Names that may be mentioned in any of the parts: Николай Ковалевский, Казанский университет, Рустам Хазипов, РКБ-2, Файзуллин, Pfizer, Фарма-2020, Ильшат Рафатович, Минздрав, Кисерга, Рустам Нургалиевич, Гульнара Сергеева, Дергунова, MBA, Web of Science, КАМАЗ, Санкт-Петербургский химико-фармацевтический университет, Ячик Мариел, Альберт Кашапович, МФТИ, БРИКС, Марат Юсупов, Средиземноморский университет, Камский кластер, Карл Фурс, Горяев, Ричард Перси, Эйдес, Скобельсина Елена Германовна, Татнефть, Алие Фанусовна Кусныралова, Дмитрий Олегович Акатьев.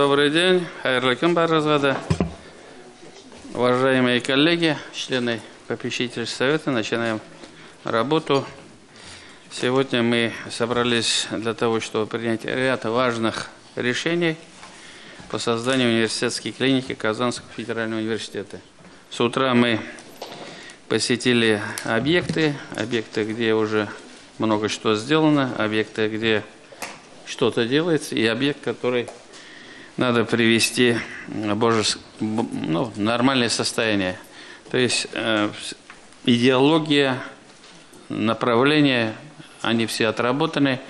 Добрый день, хайырлы күн баршаңызға. Уважаемые коллеги, члены попечительского совета, начинаем работу. Сегодня мы собрались для того, чтобы принять ряд важных решений по созданию университетской клиники Казанского федерального университета. С утра мы посетили объекты, где уже много что сделано, объекты, где что-то делается, и объект, который надо привести в нормальное состояние. То есть идеология, направления, они все отработаны.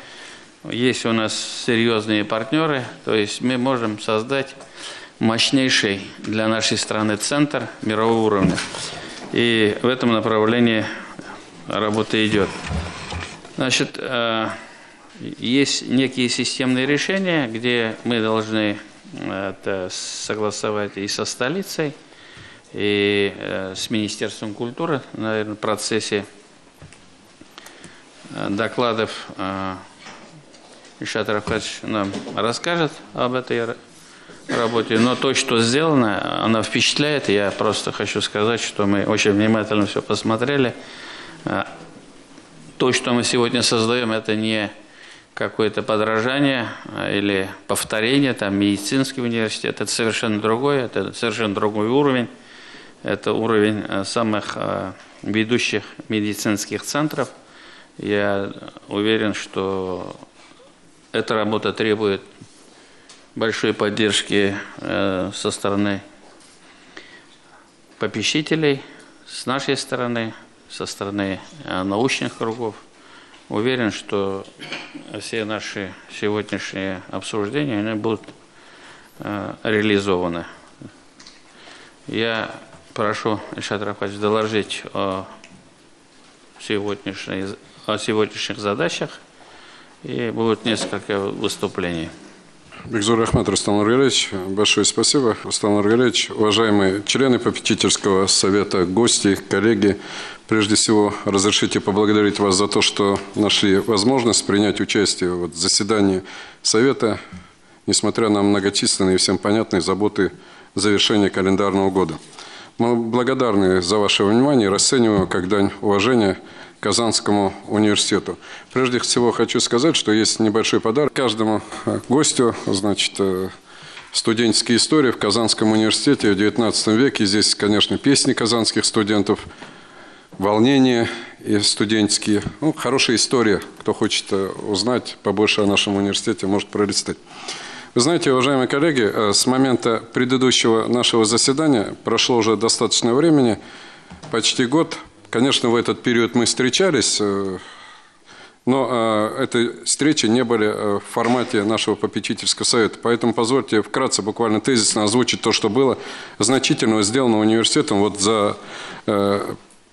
Есть у нас серьезные партнеры, то есть мы можем создать мощнейший для нашей страны центр мирового уровня. И в этом направлении работа идет. Значит, есть некие системные решения, где мы должны это согласовать и со столицей, и с Министерством культуры, наверное, в процессе докладов Ильшат Рафатович нам расскажет об этой работе. Но то, что сделано, оно впечатляет. Я просто хочу сказать, что мы очень внимательно все посмотрели. То, что мы сегодня создаем, это не какое-то подражание или повторение, там, медицинский университет. Это совершенно другое, это совершенно другой уровень. Это уровень самых ведущих медицинских центров. Я уверен, что эта работа требует большой поддержки со стороны попечителей, с нашей стороны, со стороны научных кругов. Уверен, что все наши сегодняшние обсуждения они будут реализованы. Я прошу Ильшата Рафатовича доложить о сегодняшних задачах, и будут несколько выступлений. Бигзур Ахмед, Рустам Нургалиевич, большое спасибо. Рустам Нургалиевич, уважаемые члены попечительского совета, гости, коллеги, прежде всего разрешите поблагодарить вас за то, что нашли возможность принять участие в заседании совета, несмотря на многочисленные и всем понятные заботы завершения календарного года. Мы благодарны за ваше внимание и расцениваем как дань уважения Казанскому университету. Прежде всего хочу сказать, что есть небольшой подарок каждому гостю. Значит, студенческие истории в Казанском университете в 19 веке. Здесь, конечно, песни казанских студентов, волнения и студенческие. Ну, хорошая история. Кто хочет узнать побольше о нашем университете, может пролистать. Вы знаете, уважаемые коллеги, с момента предыдущего нашего заседания прошло уже достаточно времени, почти год. Конечно, в этот период мы встречались, но эти встречи не были в формате нашего попечительского совета. Поэтому позвольте вкратце, буквально тезисно озвучить то, что было значительного сделано университетом вот за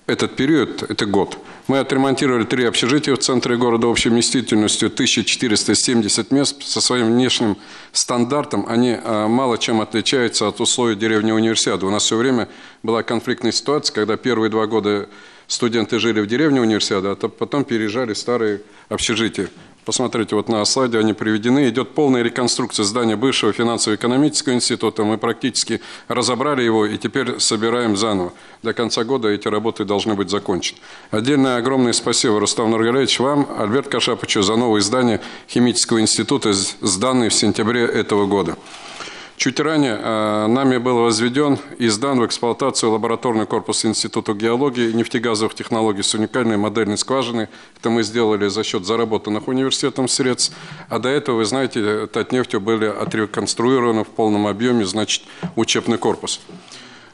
этот период, это год. Мы отремонтировали 3 общежития в центре города общей вместительностью 1470 мест. Со своим внешним стандартом они мало чем отличаются от условий деревни Универсиады. У нас все время была конфликтная ситуация, когда первые 2 года студенты жили в деревне Универсиады, а потом переезжали в старые общежития. Посмотрите, вот на слайде они приведены. Идет полная реконструкция здания бывшего финансово-экономического института. Мы практически разобрали его и теперь собираем заново. До конца года эти работы должны быть закончены. Отдельное огромное спасибо, Рустам Нургалиевич, вам, Альберт Кашаповичу, за новое здание химического института, сданное в сентябре этого года. Чуть ранее нами был возведен и сдан в эксплуатацию лабораторный корпус Института геологии и нефтегазовых технологий с уникальной модельной скважиной. Это мы сделали за счет заработанных университетом средств. А до этого, вы знаете, Татнефтью были отреконструированы в полном объеме, значит, учебный корпус.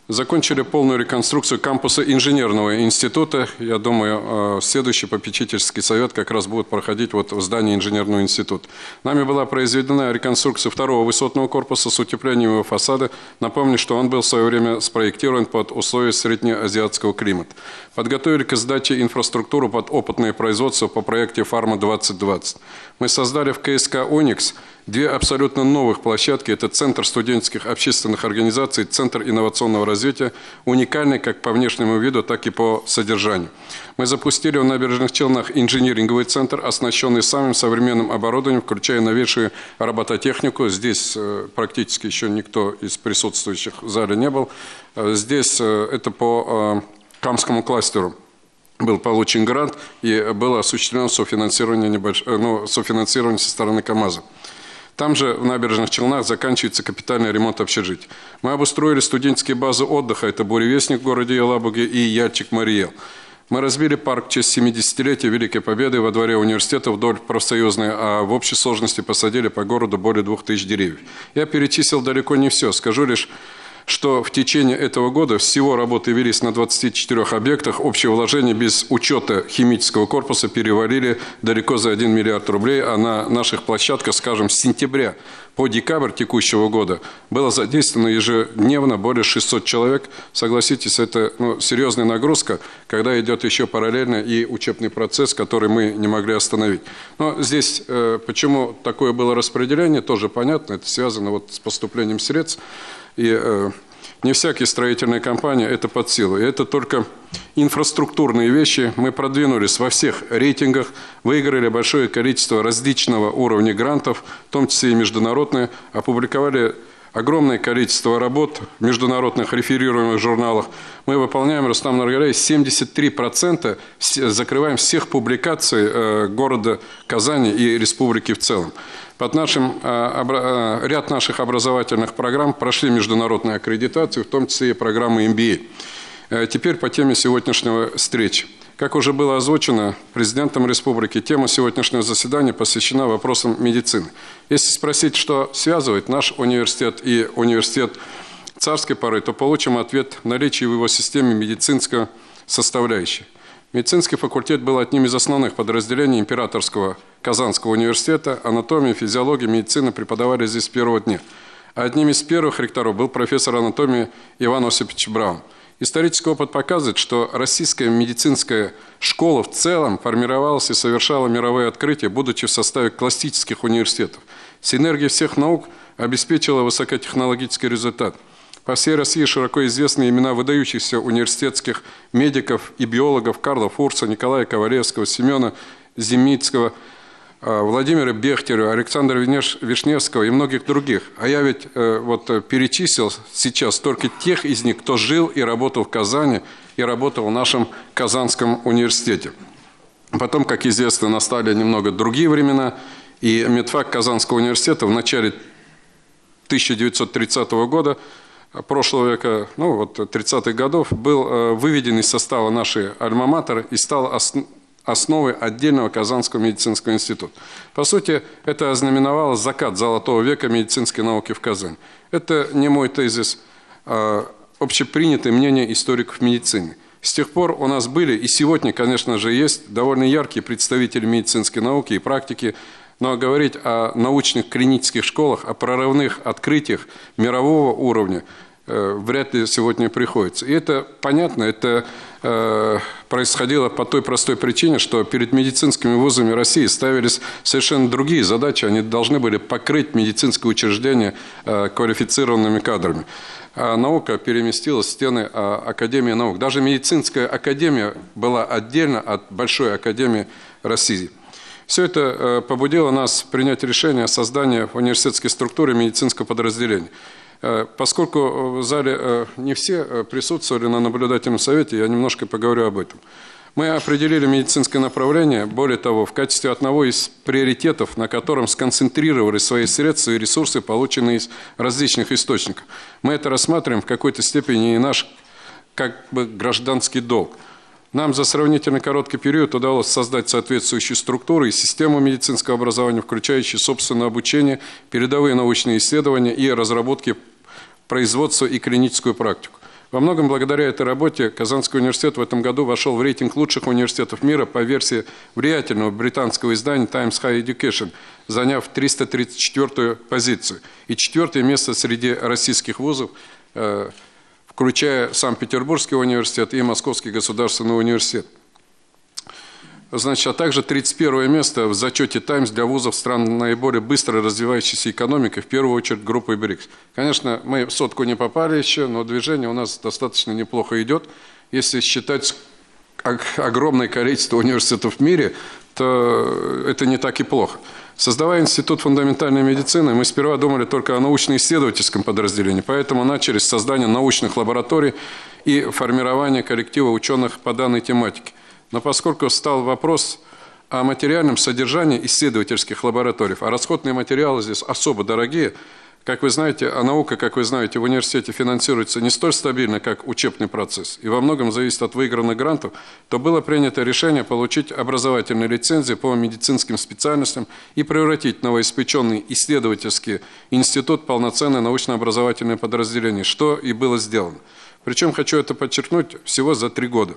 Закончили полную реконструкцию кампуса инженерного института. Я думаю, следующий попечительский совет как раз будет проходить вот в здании инженерного института. Нами была произведена реконструкция 2-го высотного корпуса с утеплением его фасада. Напомню, что он был в свое время спроектирован под условия среднеазиатского климата. Подготовили к сдаче инфраструктуру под опытное производство по проекте «Фарма-2020». Мы создали в КСК «Оникс» две абсолютно новых площадки. Это Центр студенческих общественных организаций, Центр инновационного развития, уникальный как по внешнему виду, так и по содержанию. Мы запустили в Набережных Челнах инжиниринговый центр, оснащенный самым современным оборудованием, включая новейшую робототехнику. Здесь практически еще никто из присутствующих в зале не был. Здесь это по Камскому кластеру был получен грант и было осуществлено софинансирование, софинансирование со стороны КАМАЗа. Там же, в Набережных Челнах, заканчивается капитальный ремонт общежитий. Мы обустроили студенческие базы отдыха, это «Буревестник» в городе Елабуге и «Ячик Мариел». Мы разбили парк в честь 70-летия Великой Победы во дворе университета вдоль профсоюзной, а в общей сложности посадили по городу более 2000 деревьев. Я перечислил далеко не все, скажу лишь, что в течение этого года всего работы велись на 24 объектах, общее вложение без учета химического корпуса перевалили далеко за 1 миллиард рублей, а на наших площадках, скажем, с сентября по декабрь текущего года было задействовано ежедневно более 600 человек. Согласитесь, это серьезная нагрузка, когда идет еще параллельно и учебный процесс, который мы не могли остановить. Но здесь почему такое было распределение, тоже понятно, это связано вот с поступлением средств. И не всякая строительная компания это под силу. И это только инфраструктурные вещи. Мы продвинулись во всех рейтингах, выиграли большое количество различного уровня грантов, в том числе и международные, опубликовали огромное количество работ в международных реферируемых журналах. Мы выполняем, Рустам Нургалиевич, 73%, закрываем всех публикаций города Казани и республики в целом. Под нашим, ряд наших образовательных программ прошли международные аккредитации, в том числе и программы MBA. Теперь по теме сегодняшнего встречи. Как уже было озвучено президентом республики, тема сегодняшнего заседания посвящена вопросам медицины. Если спросить, что связывает наш университет и университет царской поры, то получим ответ – наличие в его системе медицинского составляющей. Медицинский факультет был одним из основных подразделений Императорского Казанского университета. Анатомия, физиология, медицина преподавали здесь с первого дня. Одним из первых ректоров был профессор анатомии Иван Осипович Браун. Исторический опыт показывает, что российская медицинская школа в целом формировалась и совершала мировые открытия, будучи в составе классических университетов. Синергия всех наук обеспечила высокотехнологический результат. По всей России широко известны имена выдающихся университетских медиков и биологов Карла Фурса, Николая Ковалевского, Семёна Зимницкого, Владимира Бехтерева, Александра Вишневского и многих других. А я ведь перечислил сейчас только тех из них, кто жил и работал в Казани, и работал в нашем Казанском университете. Потом, как известно, настали немного другие времена, и медфак Казанского университета в начале 1930 года, прошлого века, 30-х годов, был выведен из состава нашей альма-матер и стал основой отдельного Казанского медицинского института. По сути, это ознаменовало закат золотого века медицинской науки в Казани. Это не мой тезис, а общепринятое мнение историков медицины. С тех пор у нас были и сегодня, конечно же, есть довольно яркие представители медицинской науки и практики, но говорить о научных клинических школах, о прорывных открытиях мирового уровня вряд ли сегодня приходится. И это понятно, это происходило по той простой причине, что перед медицинскими вузами России ставились совершенно другие задачи, они должны были покрыть медицинское учреждение квалифицированными кадрами. А наука переместилась в стены Академии наук. Даже медицинская академия была отдельно от Большой академии России. Все это побудило нас принять решение о создании в университетской структуре медицинского подразделения. Поскольку в зале не все присутствовали на наблюдательном совете, я немножко поговорю об этом. Мы определили медицинское направление, более того, в качестве одного из приоритетов, на котором сконцентрировали свои средства и ресурсы, полученные из различных источников. Мы это рассматриваем в какой-то степени и наш гражданский долг. Нам за сравнительно короткий период удалось создать соответствующую структуру и систему медицинского образования, включающую собственное обучение, передовые научные исследования и разработки производства и клиническую практику. Во многом благодаря этой работе Казанский университет в этом году вошел в рейтинг лучших университетов мира по версии влиятельного британского издания Times Higher Education, заняв 334-ю позицию и 4-е место среди российских вузов, в включая Санкт-Петербургский университет и Московский государственный университет. Значит, а также 31 место в зачете «Таймс» для вузов стран наиболее быстро развивающейся экономики, в первую очередь группы БРИКС. Конечно, мы в сотку не попали еще, но движение у нас достаточно неплохо идет. Если считать огромное количество университетов в мире, то это не так и плохо. Создавая институт фундаментальной медицины, мы сперва думали только о научно-исследовательском подразделении, поэтому начали с создания научных лабораторий и формирования коллектива ученых по данной тематике. Но поскольку стал вопрос о материальном содержании исследовательских лабораторий, а расходные материалы здесь особо дорогие, как вы знаете, а наука, как вы знаете, в университете финансируется не столь стабильно, как учебный процесс, и во многом зависит от выигранных грантов, то было принято решение получить образовательные лицензии по медицинским специальностям и превратить новоиспеченный исследовательский институт в полноценное научно-образовательное подразделение, что и было сделано. Причем, хочу это подчеркнуть, всего за 3 года.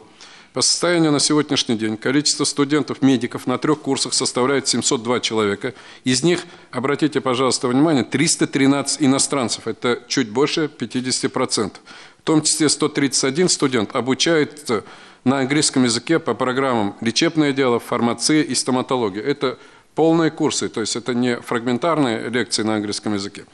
По состоянию на сегодняшний день количество студентов-медиков на 3 курсах составляет 702 человека. Из них, обратите, пожалуйста, внимание, 313 иностранцев. Это чуть больше 50%. В том числе 131 студент обучается на английском языке по программам «Лечебное дело», «Фармация» и «Стоматология». Это полные курсы, то есть это не фрагментарные лекции на английском языке.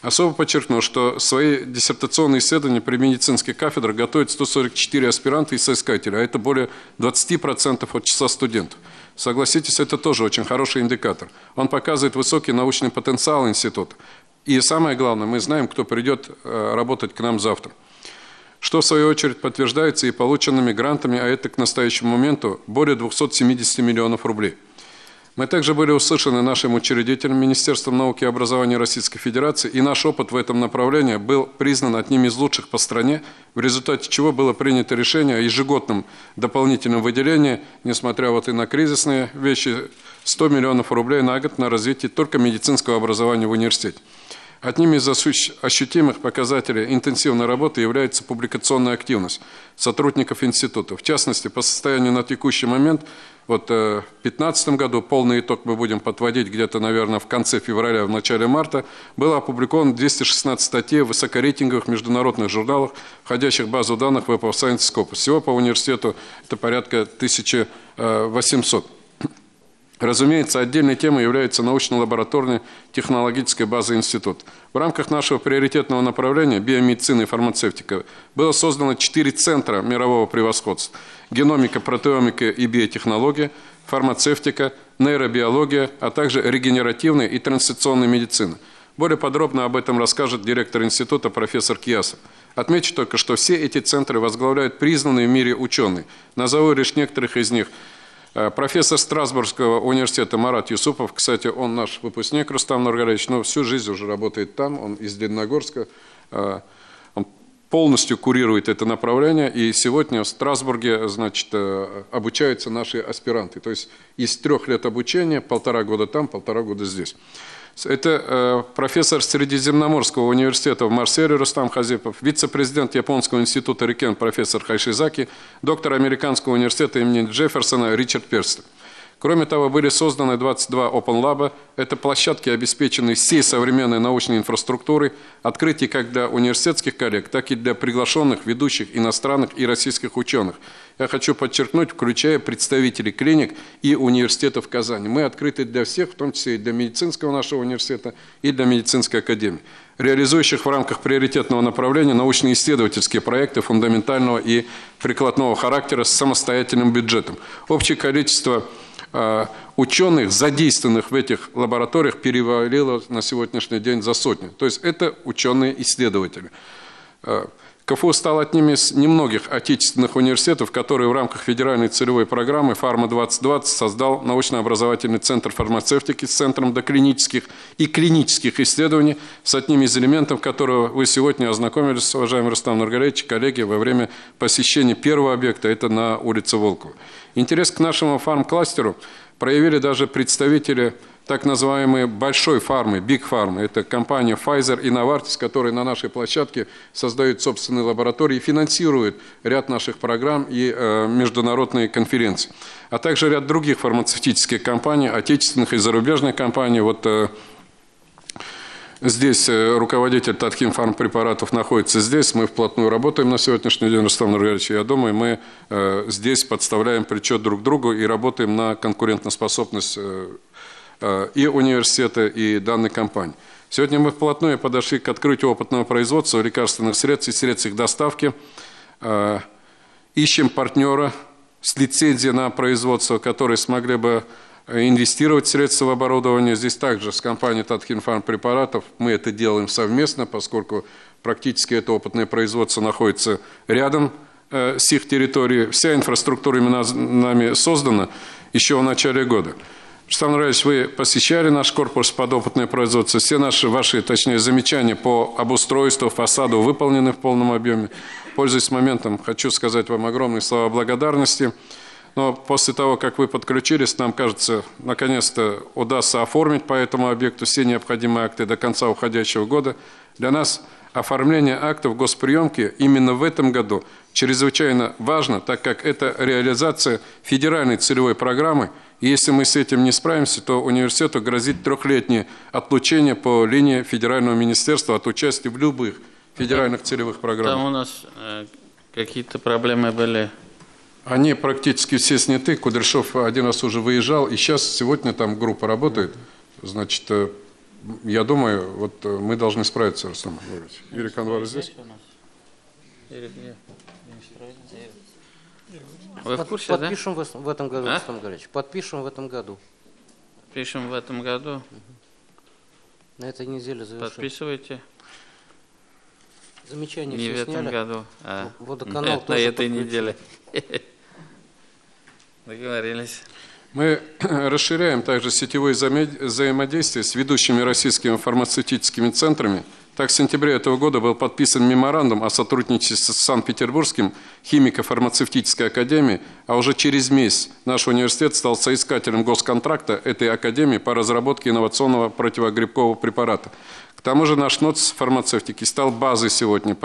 Особо подчеркну, что свои диссертационные исследования при медицинских кафедрах готовят 144 аспиранта и соискатели, а это более 20% от числа студентов. Согласитесь, это тоже очень хороший индикатор. Он показывает высокий научный потенциал института. И самое главное, мы знаем, кто придет работать к нам завтра. Что, в свою очередь, подтверждается и полученными грантами, а это к настоящему моменту более 270 миллионов рублей. Мы также были услышаны нашим учредителем, Министерством науки и образования Российской Федерации, и наш опыт в этом направлении был признан одним из лучших по стране, в результате чего было принято решение о ежегодном дополнительном выделении, несмотря вот и на кризисные вещи, 100 миллионов рублей на год на развитие только медицинского образования в университете. Одним из ощутимых показателей интенсивной работы является публикационная активность сотрудников института. В частности, по состоянию на текущий момент, вот в 2015 году, полный итог мы будем подводить где-то, наверное, в конце февраля, в начале марта, было опубликовано 216 статей в высокорейтинговых международных журналах, входящих в базу данных Web of Science Scope. Всего по университету это порядка 1800. Разумеется, отдельной темой является научно-лабораторная технологическая база института. В рамках нашего приоритетного направления биомедицина и фармацевтика было создано 4 центра мирового превосходства: геномика, протеомика и биотехнология, фармацевтика, нейробиология, а также регенеративная и трансляционная медицина. Более подробно об этом расскажет директор института профессор Киясов. Отмечу только, что все эти центры возглавляют признанные в мире ученые. Назову лишь некоторых из них. Профессор Страсбургского университета Марат Юсупов, кстати, он наш выпускник, Рустам Нургалиевич, но всю жизнь уже работает там, он из Дивногорска, он полностью курирует это направление, и сегодня в Страсбурге, значит, обучаются наши аспиранты, то есть из 3 лет обучения 1,5 года там, 1,5 года здесь. Это профессор Средиземноморского университета в Марселе Рустам Хазипов, вице-президент Японского института RIKEN профессор Хайшизаки, доктор Американского университета имени Джефферсона Ричард Перси. Кроме того, были созданы 22 Open Lab. Это площадки, обеспеченные всей современной научной инфраструктурой, открытие как для университетских коллег, так и для приглашенных, ведущих иностранных и российских ученых. Я хочу подчеркнуть, включая представителей клиник и университетов Казани. Мы открыты для всех, в том числе и для медицинского нашего университета, и для медицинской академии, реализующих в рамках приоритетного направления научно-исследовательские проекты фундаментального и прикладного характера с самостоятельным бюджетом. Общее количество ученых, задействованных в этих лабораториях, перевалило на сегодняшний день за 100. То есть это ученые-исследователи. КФУ стал одним из немногих отечественных университетов, который в рамках федеральной целевой программы «Фарма-2020» создал научно-образовательный центр фармацевтики с центром доклинических и клинических исследований, с одним из элементов которого вы сегодня ознакомились, уважаемый Рустам Нургалиевич, коллеги, во время посещения первого объекта, это на улице Волкова. Интерес к нашему фарм-кластеру проявили даже представители так называемые большой фармы, big фармы. Это компания Pfizer и Novartis, которые на нашей площадке создают собственные лаборатории и финансируют ряд наших программ и международные конференции. А также ряд других фармацевтических компаний, отечественных и зарубежных компаний. Вот Здесь руководитель Татхинфарм препаратов находится здесь. Мы вплотную работаем на сегодняшний день, Рустам Нургалиевич, я думаю, мы здесь подставляем плечо друг к другу и работаем на конкурентоспособность и университета, и данной компании. Сегодня мы вплотную подошли к открытию опытного производства лекарственных средств и средств их доставки. Ищем партнера с лицензией на производство, которые смогли бы инвестировать средства в оборудование. Здесь также с компанией Татхинфарм препаратов мы это делаем совместно, поскольку практически это опытное производство находится рядом с их территорией. Вся инфраструктура именно нами создана еще в начале года. Рустам Нургалиевич, вы посещали наш корпус подопытное производство. Все наши, ваши, точнее, замечания по обустройству, фасаду выполнены в полном объеме. Пользуясь моментом, хочу сказать вам огромные слова благодарности. Но после того, как вы подключились, нам кажется, наконец-то удастся оформить по этому объекту все необходимые акты до конца уходящего года. Для нас оформление актов госприемки именно в этом году чрезвычайно важно, так как это реализация федеральной целевой программы. И если мы с этим не справимся, то университету грозит трехлетнее отлучение по линии федерального министерства от участия в любых федеральных целевых программах. Там у нас какие-то проблемы были. Они практически все сняты. Кудряшов один раз уже выезжал, и сейчас, сегодня там группа работает. Значит, я думаю, вот мы должны справиться, Рустам Григорьевич. Ирик Анвар здесь? Вы в курсе, подпишем, да? В этом году, Рустам Григорьевич. Подпишем в этом году. Подпишем в этом году. На этой неделе завершим. Подписывайте. Замечания не все в этом сняли. Году, а водоканал тоже на этой неделе. Договорились. Мы расширяем также сетевые взаимодействия с ведущими российскими фармацевтическими центрами. Так, в сентябре этого года был подписан меморандум о сотрудничестве с Санкт-Петербургским химико-фармацевтической академией, а уже через месяц наш университет стал соискателем госконтракта этой академии по разработке инновационного противогрибкового препарата. К тому же наш НОЦ фармацевтики стал базой сегодня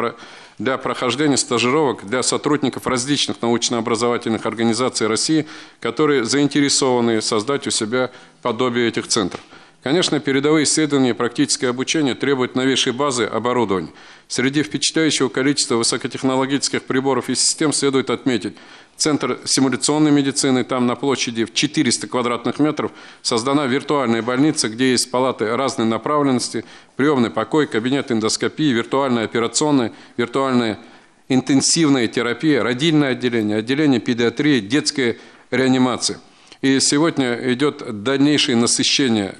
для прохождения стажировок для сотрудников различных научно-образовательных организаций России, которые заинтересованы создать у себя подобие этих центров. Конечно, передовые исследования и практическое обучение требуют новейшей базы оборудования. Среди впечатляющего количества высокотехнологических приборов и систем следует отметить Центр симуляционной медицины, там на площади в 400 квадратных метров создана виртуальная больница, где есть палаты разной направленности, приемный покой, кабинет эндоскопии, виртуальная операционная, виртуальная интенсивная терапия, родильное отделение, отделение педиатрии, детская реанимация. И сегодня идет дальнейшее насыщение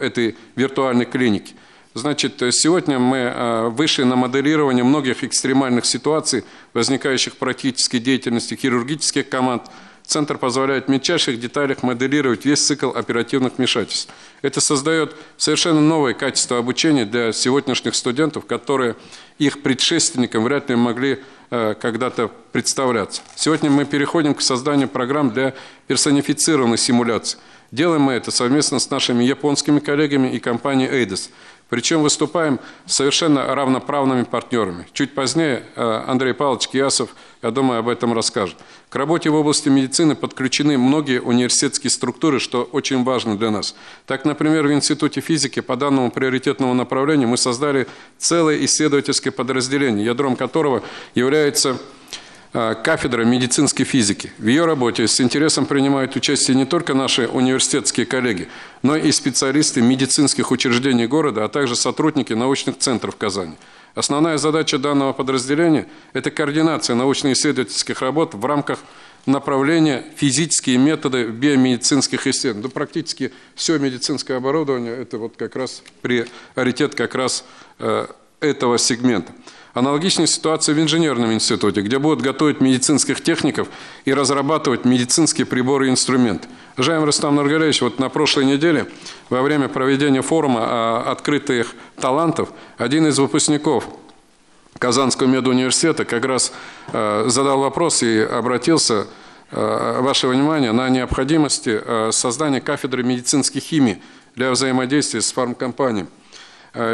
этой виртуальной клиники. Значит, сегодня мы вышли на моделирование многих экстремальных ситуаций, возникающих в практической деятельности хирургических команд. Центр позволяет в мельчайших деталях моделировать весь цикл оперативных вмешательств. Это создает совершенно новое качество обучения для сегодняшних студентов, которые их предшественникам вряд ли могли когда-то представляться. Сегодня мы переходим к созданию программ для персонифицированной симуляции. Делаем мы это совместно с нашими японскими коллегами и компанией «Эйдес». Причем выступаем с совершенно равноправными партнерами. Чуть позднее Андрей Павлович Киясов, я думаю, об этом расскажет. К работе в области медицины подключены многие университетские структуры, что очень важно для нас. Так, например, в Институте физики по данному приоритетному направлению мы создали целое исследовательское подразделение, ядром которого является кафедра медицинской физики. В ее работе с интересом принимают участие не только наши университетские коллеги, но и специалисты медицинских учреждений города, а также сотрудники научных центров Казани. Основная задача данного подразделения – это координация научно-исследовательских работ в рамках направления физические методы биомедицинских исследований. Да практически все медицинское оборудование – это вот как раз приоритет как раз этого сегмента. Аналогичная ситуация в инженерном институте, где будут готовить медицинских техников и разрабатывать медицинские приборы и инструменты. Уважаемый Рустам Нургалиевич, вот на прошлой неделе, во время проведения форума открытых талантов, один из выпускников Казанского медуниверситета как раз задал вопрос и обратился, ваше внимание, на необходимость создания кафедры медицинской химии для взаимодействия с фармкомпанией.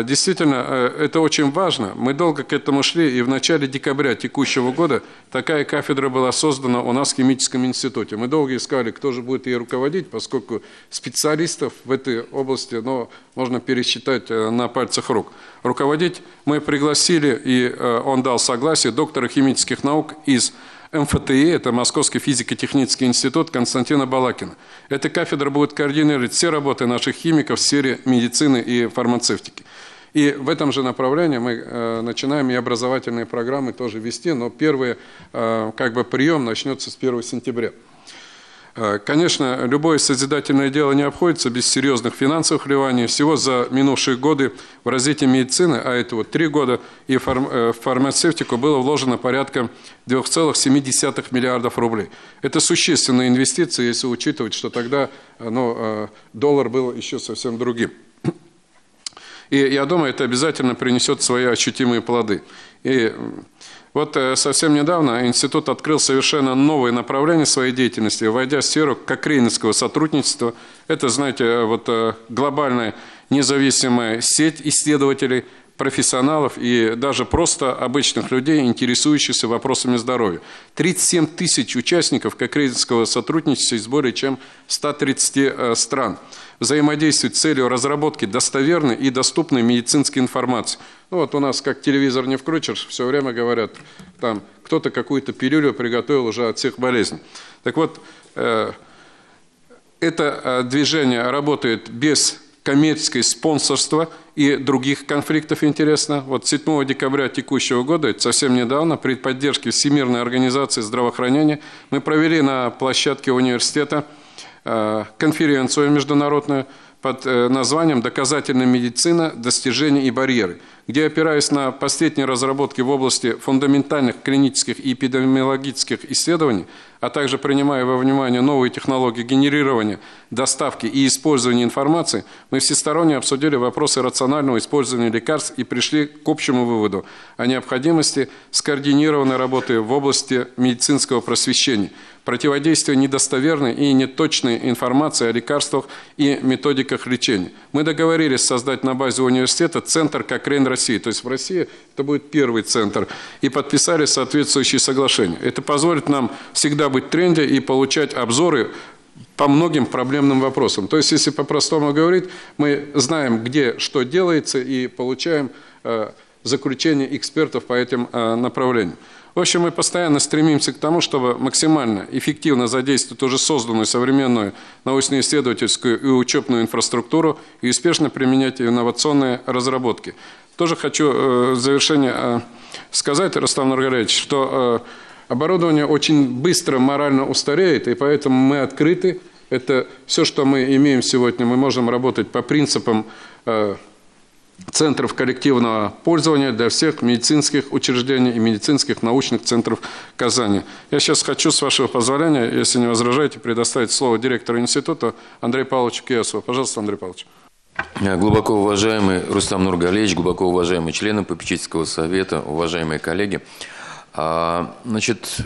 Действительно, это очень важно. Мы долго к этому шли, и в начале декабря текущего года такая кафедра была создана у нас в химическом институте. Мы долго искали, кто же будет ее руководить, поскольку специалистов в этой области, ну, можно пересчитать на пальцах рук. Руководить мы пригласили, и он дал согласие, доктора химических наук из МФТИ, это Московский физико-технический институт, Константина Балакина. Эта кафедра будет координировать все работы наших химиков в сфере медицины и фармацевтики. И в этом же направлении мы начинаем и образовательные программы тоже вести, но первый прием начнется с 1 сентября. Конечно, любое созидательное дело не обходится без серьезных финансовых вливаний. Всего за минувшие годы в развитие медицины, а это вот 3 года, и в фармацевтику было вложено порядка 2,7 миллиардов рублей. Это существенные инвестиции, если учитывать, что тогда доллар был еще совсем другим. И я думаю, это обязательно принесет свои ощутимые плоды. И вот совсем недавно институт открыл совершенно новое направление своей деятельности, войдя в сферу кокрейнского сотрудничества. Это, знаете, вот глобальная независимая сеть исследователей, профессионалов и даже просто обычных людей, интересующихся вопросами здоровья. 37 тысяч участников кокрейнского сотрудничества из более чем 130 стран взаимодействуют с целью разработки достоверной и доступной медицинской информации. Ну вот у нас как телевизор не включишь, все время говорят, там кто-то какую-то пилюлю приготовил уже от всех болезней. Так вот, это движение работает без коммерческое спонсорство и других конфликтов, интересно. Вот 7 декабря текущего года, совсем недавно, при поддержке Всемирной организации здравоохранения мы провели на площадке университета конференцию международную под названием «Доказательная медицина, достижения и барьеры», где, опираясь на последние разработки в области фундаментальных клинических и эпидемиологических исследований, а также принимая во внимание новые технологии генерирования, доставки и использования информации, мы всесторонне обсудили вопросы рационального использования лекарств и пришли к общему выводу о необходимости скоординированной работы в области медицинского просвещения, противодействия недостоверной и неточной информации о лекарствах и методиках лечения. Мы договорились создать на базе университета центр «Кокрейн России», то есть в России это будет первый центр, и подписали соответствующие соглашения. Это позволит нам всегда быть в тренде и получать обзоры по многим проблемным вопросам. То есть, если по-простому говорить, мы знаем, где что делается, и получаем заключение экспертов по этим направлениям. В общем, мы постоянно стремимся к тому, чтобы максимально эффективно задействовать уже созданную современную научно-исследовательскую и учебную инфраструктуру и успешно применять инновационные разработки. Тоже хочу в завершение сказать, Рустам Нургалиевич, что оборудование очень быстро морально устареет, и поэтому мы открыты. Это все, что мы имеем сегодня. Мы можем работать по принципам центров коллективного пользования для всех медицинских учреждений и медицинских научных центров Казани. Я сейчас хочу, с вашего позволения, если не возражаете, предоставить слово директору института Андрею Павловичу Киясову. Пожалуйста, Андрей Павлович. Глубоко уважаемый Рустам Нургалиевич, глубоко уважаемые члены попечительского совета, уважаемые коллеги. Значит,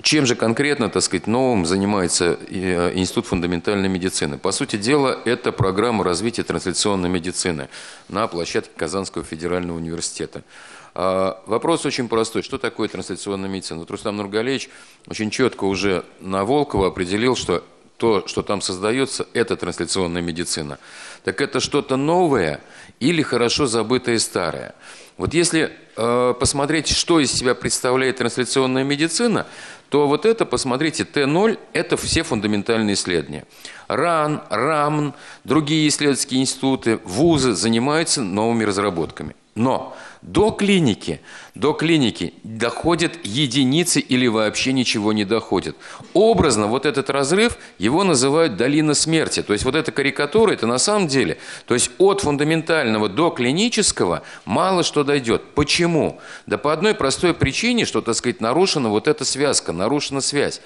чем же конкретно, так сказать, новым занимается Институт фундаментальной медицины? По сути дела, это программа развития трансляционной медицины на площадке Казанского федерального университета. Вопрос очень простой. Что такое трансляционная медицина? Вот Рустам Нургалиевич очень четко уже на Волкова определил, что то, что там создается, это трансляционная медицина. Так это что-то новое или хорошо забытое старое? Вот если посмотреть, что из себя представляет трансляционная медицина, то вот это, посмотрите, Т0 – это все фундаментальные исследования. РАН, РАМН, другие исследовательские институты, вузы занимаются новыми разработками. Но до клиники доходят единицы или вообще ничего не доходит. Образно вот этот разрыв, его называют долина смерти. То есть вот эта карикатура, это на самом деле, то есть от фундаментального до клинического мало что дойдет. Почему? Да по одной простой причине, что, так сказать, нарушена вот эта связка, нарушена связь.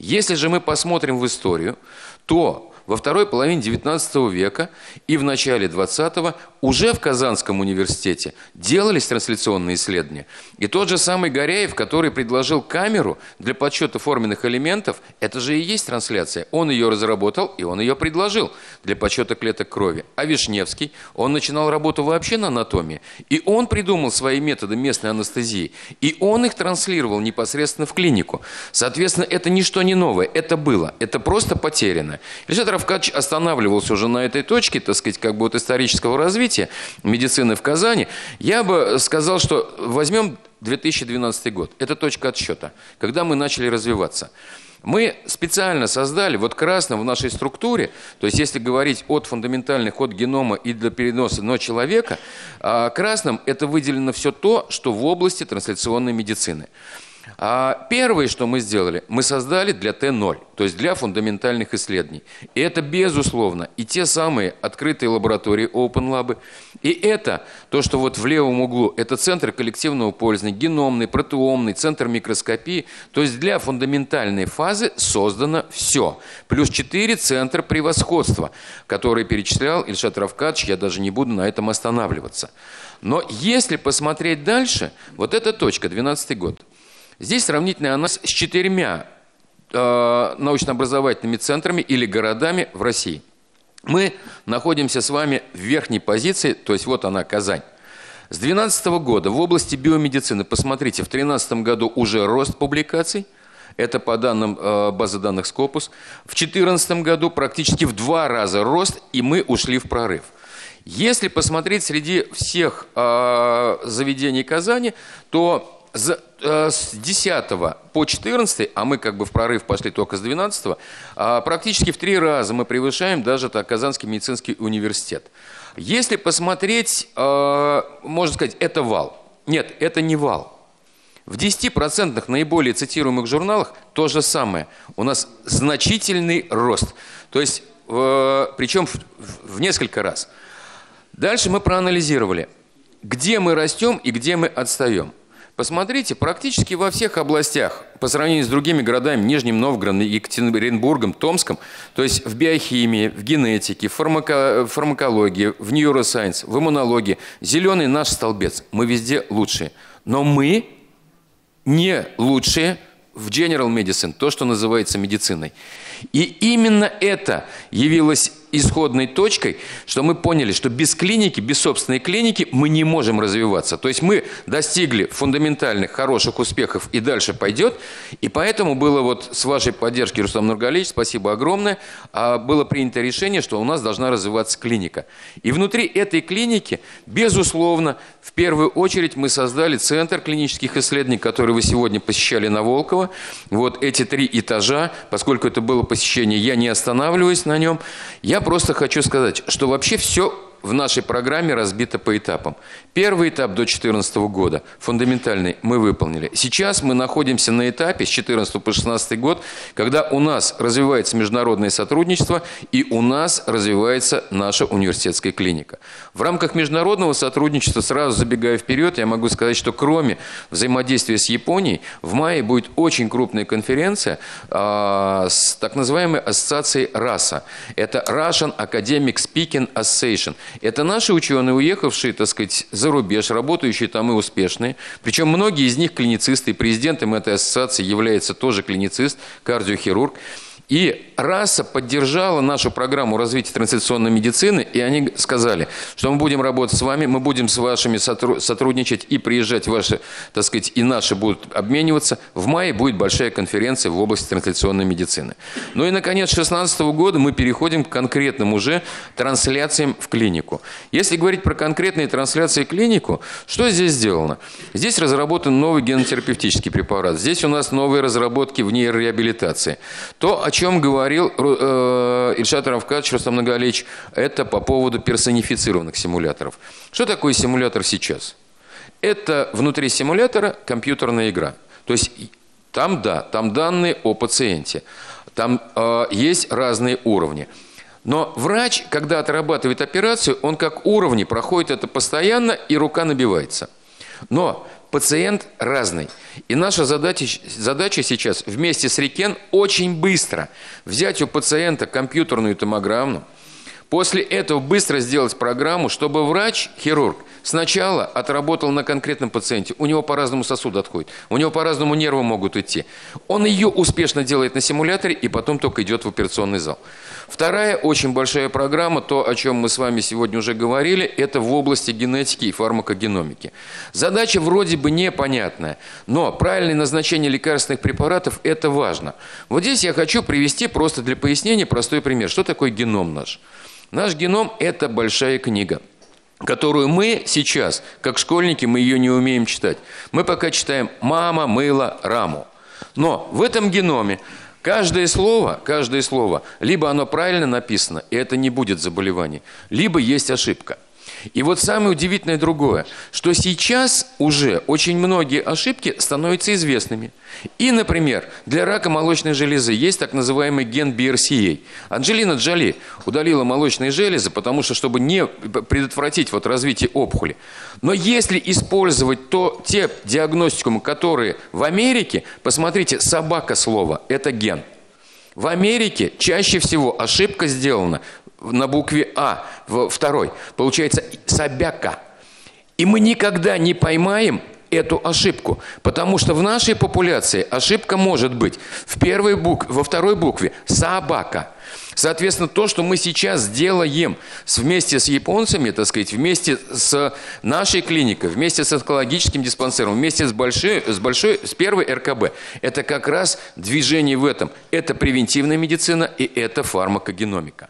Если же мы посмотрим в историю, то во второй половине XIX века и в начале XX уже в Казанском университете делались трансляционные исследования. И тот же самый Горяев, который предложил камеру для подсчета форменных элементов, это же и есть трансляция. Он ее разработал и он ее предложил для подсчета клеток крови. А Вишневский, он начинал работу вообще на анатомии. И он придумал свои методы местной анестезии. И он их транслировал непосредственно в клинику. Соответственно, это ничто не новое. Это было. Это просто потеряно. Ильшат Рафкатович останавливался уже на этой точке, так сказать, как бы от исторического развития медицины в Казани. Я бы сказал, что возьмем 2012 год. Это точка отсчета, когда мы начали развиваться. Мы специально создали, вот красным в нашей структуре, то есть если говорить от фундаментальных, от генома и для переноса на человека, красным это выделено все то, что в области трансляционной медицины. Первое, что мы сделали, мы создали для Т0, то есть для фундаментальных исследований. И это, безусловно, и те самые открытые лаборатории Open Lab, и это то, что вот в левом углу, это центр коллективного пользования, геномный, протеомный, центр микроскопии. То есть для фундаментальной фазы создано все. Плюс 4 центра превосходства, которые перечислял Ильшат Рафкатович, я даже не буду на этом останавливаться. Но если посмотреть дальше, вот эта точка, 2012 год. Здесь сравнительный анализ с 4 научно-образовательными центрами или городами в России. Мы находимся с вами в верхней позиции, то есть вот она, Казань. С 2012 года в области биомедицины, посмотрите, в 2013 году уже рост публикаций, это по данным базы данных Scopus. В 2014 году практически в 2 раза рост, и мы ушли в прорыв. Если посмотреть среди всех заведений Казани, то с 10 по 14, а мы как бы в прорыв пошли только с 12, практически в 3 раза мы превышаем даже Казанский медицинский университет. Если посмотреть, можно сказать, это вал. Нет, это не вал. В 10% наиболее цитируемых журналах то же самое. У нас значительный рост, то есть, причем в несколько раз. Дальше мы проанализировали, где мы растем и где мы отстаем. Посмотрите, практически во всех областях, по сравнению с другими городами, Нижним Новгородом, Екатеринбургом, Томском, то есть в биохимии, в генетике, в фармакологии, в нейросайенс, в иммунологии, зеленый наш столбец, мы везде лучшие. Но мы не лучшие в General Medicine, то, что называется медициной. И именно это явилось исходной точкой, что мы поняли, что без клиники, без собственной клиники мы не можем развиваться. То есть мы достигли фундаментальных, хороших успехов и дальше пойдет. И поэтому было вот с вашей поддержки, Рустам Нургалиевич, спасибо огромное, было принято решение, что у нас должна развиваться клиника. И внутри этой клиники, безусловно, в первую очередь мы создали центр клинических исследований, который вы сегодня посещали на Волково. Вот эти 3 этажа, поскольку это было посещение, я не останавливаюсь на нем. Я просто хочу сказать, что вообще все в нашей программе разбито по этапам. Первый этап до 2014 года, фундаментальный, мы выполнили. Сейчас мы находимся на этапе с 2014 по 2016 год, когда у нас развивается международное сотрудничество и у нас развивается наша университетская клиника. В рамках международного сотрудничества, сразу забегая вперед, я могу сказать, что кроме взаимодействия с Японией, в мае будет очень крупная конференция с так называемой ассоциацией РАСА. Это Russian Academic Speaking Association. Это наши ученые, уехавшие, так сказать, за рубеж, работающие там и успешные. Причем многие из них клиницисты, и президентом этой ассоциации является тоже клиницист, кардиохирург. И РАСА поддержала нашу программу развития трансляционной медицины, и они сказали, что мы будем работать с вами, мы будем с вашими сотрудничать и приезжать ваши, так сказать, и наши будут обмениваться. В мае будет большая конференция в области трансляционной медицины. Ну и, наконец, с 2016 года мы переходим к конкретным уже трансляциям в клинику. Если говорить про конкретные трансляции в клинику, что здесь сделано? Здесь разработан новый генотерапевтический препарат, здесь у нас новые разработки в нейрореабилитации. То, о чем говорил Ильшат Рафкатович Рустам Нургалиевич, это по поводу персонифицированных симуляторов. Что такое симулятор сейчас? Это внутри симулятора компьютерная игра. То есть там, да, там данные о пациенте, там есть разные уровни. Но врач, когда отрабатывает операцию, он как уровни проходит это постоянно, и рука набивается. Но пациент разный. И наша задача сейчас вместе с RIKEN очень быстро взять у пациента компьютерную томограмму, После этого быстро сделать программу, чтобы врач, хирург, сначала отработал на конкретном пациенте. У него по-разному сосуд отходит, у него по-разному нервы могут идти. Он ее успешно делает на симуляторе и потом только идет в операционный зал. Вторая очень большая программа, то, о чем мы с вами сегодня уже говорили, это в области генетики и фармакогеномики. Задача вроде бы непонятная, но правильное назначение лекарственных препаратов – это важно. Вот здесь я хочу привести просто для пояснения простой пример. Что такое геном наш? Наш геном – это большая книга, которую мы сейчас, как школьники, мы ее не умеем читать. Мы пока читаем «мама мыла раму». Но в этом геноме каждое слово, либо оно правильно написано, и это не будет заболевание, либо есть ошибка. И вот самое удивительное другое, что сейчас уже очень многие ошибки становятся известными. И, например, для рака молочной железы есть так называемый ген BRCA. Анджелина Джоли удалила молочные железы, потому что, чтобы не предотвратить вот развитие опухоли. Но если использовать те диагностикумы, которые в Америке, посмотрите, собака слова – это ген. В Америке чаще всего ошибка сделана на букве А, второй, получается собяка. И мы никогда не поймаем эту ошибку, потому что в нашей популяции ошибка может быть в первой букве, во второй букве собака. Соответственно, то, что мы сейчас делаем вместе с японцами, так сказать, вместе с нашей клиникой, вместе с онкологическим диспансером, вместе с первой РКБ, это как раз движение в этом. Это превентивная медицина и это фармакогеномика.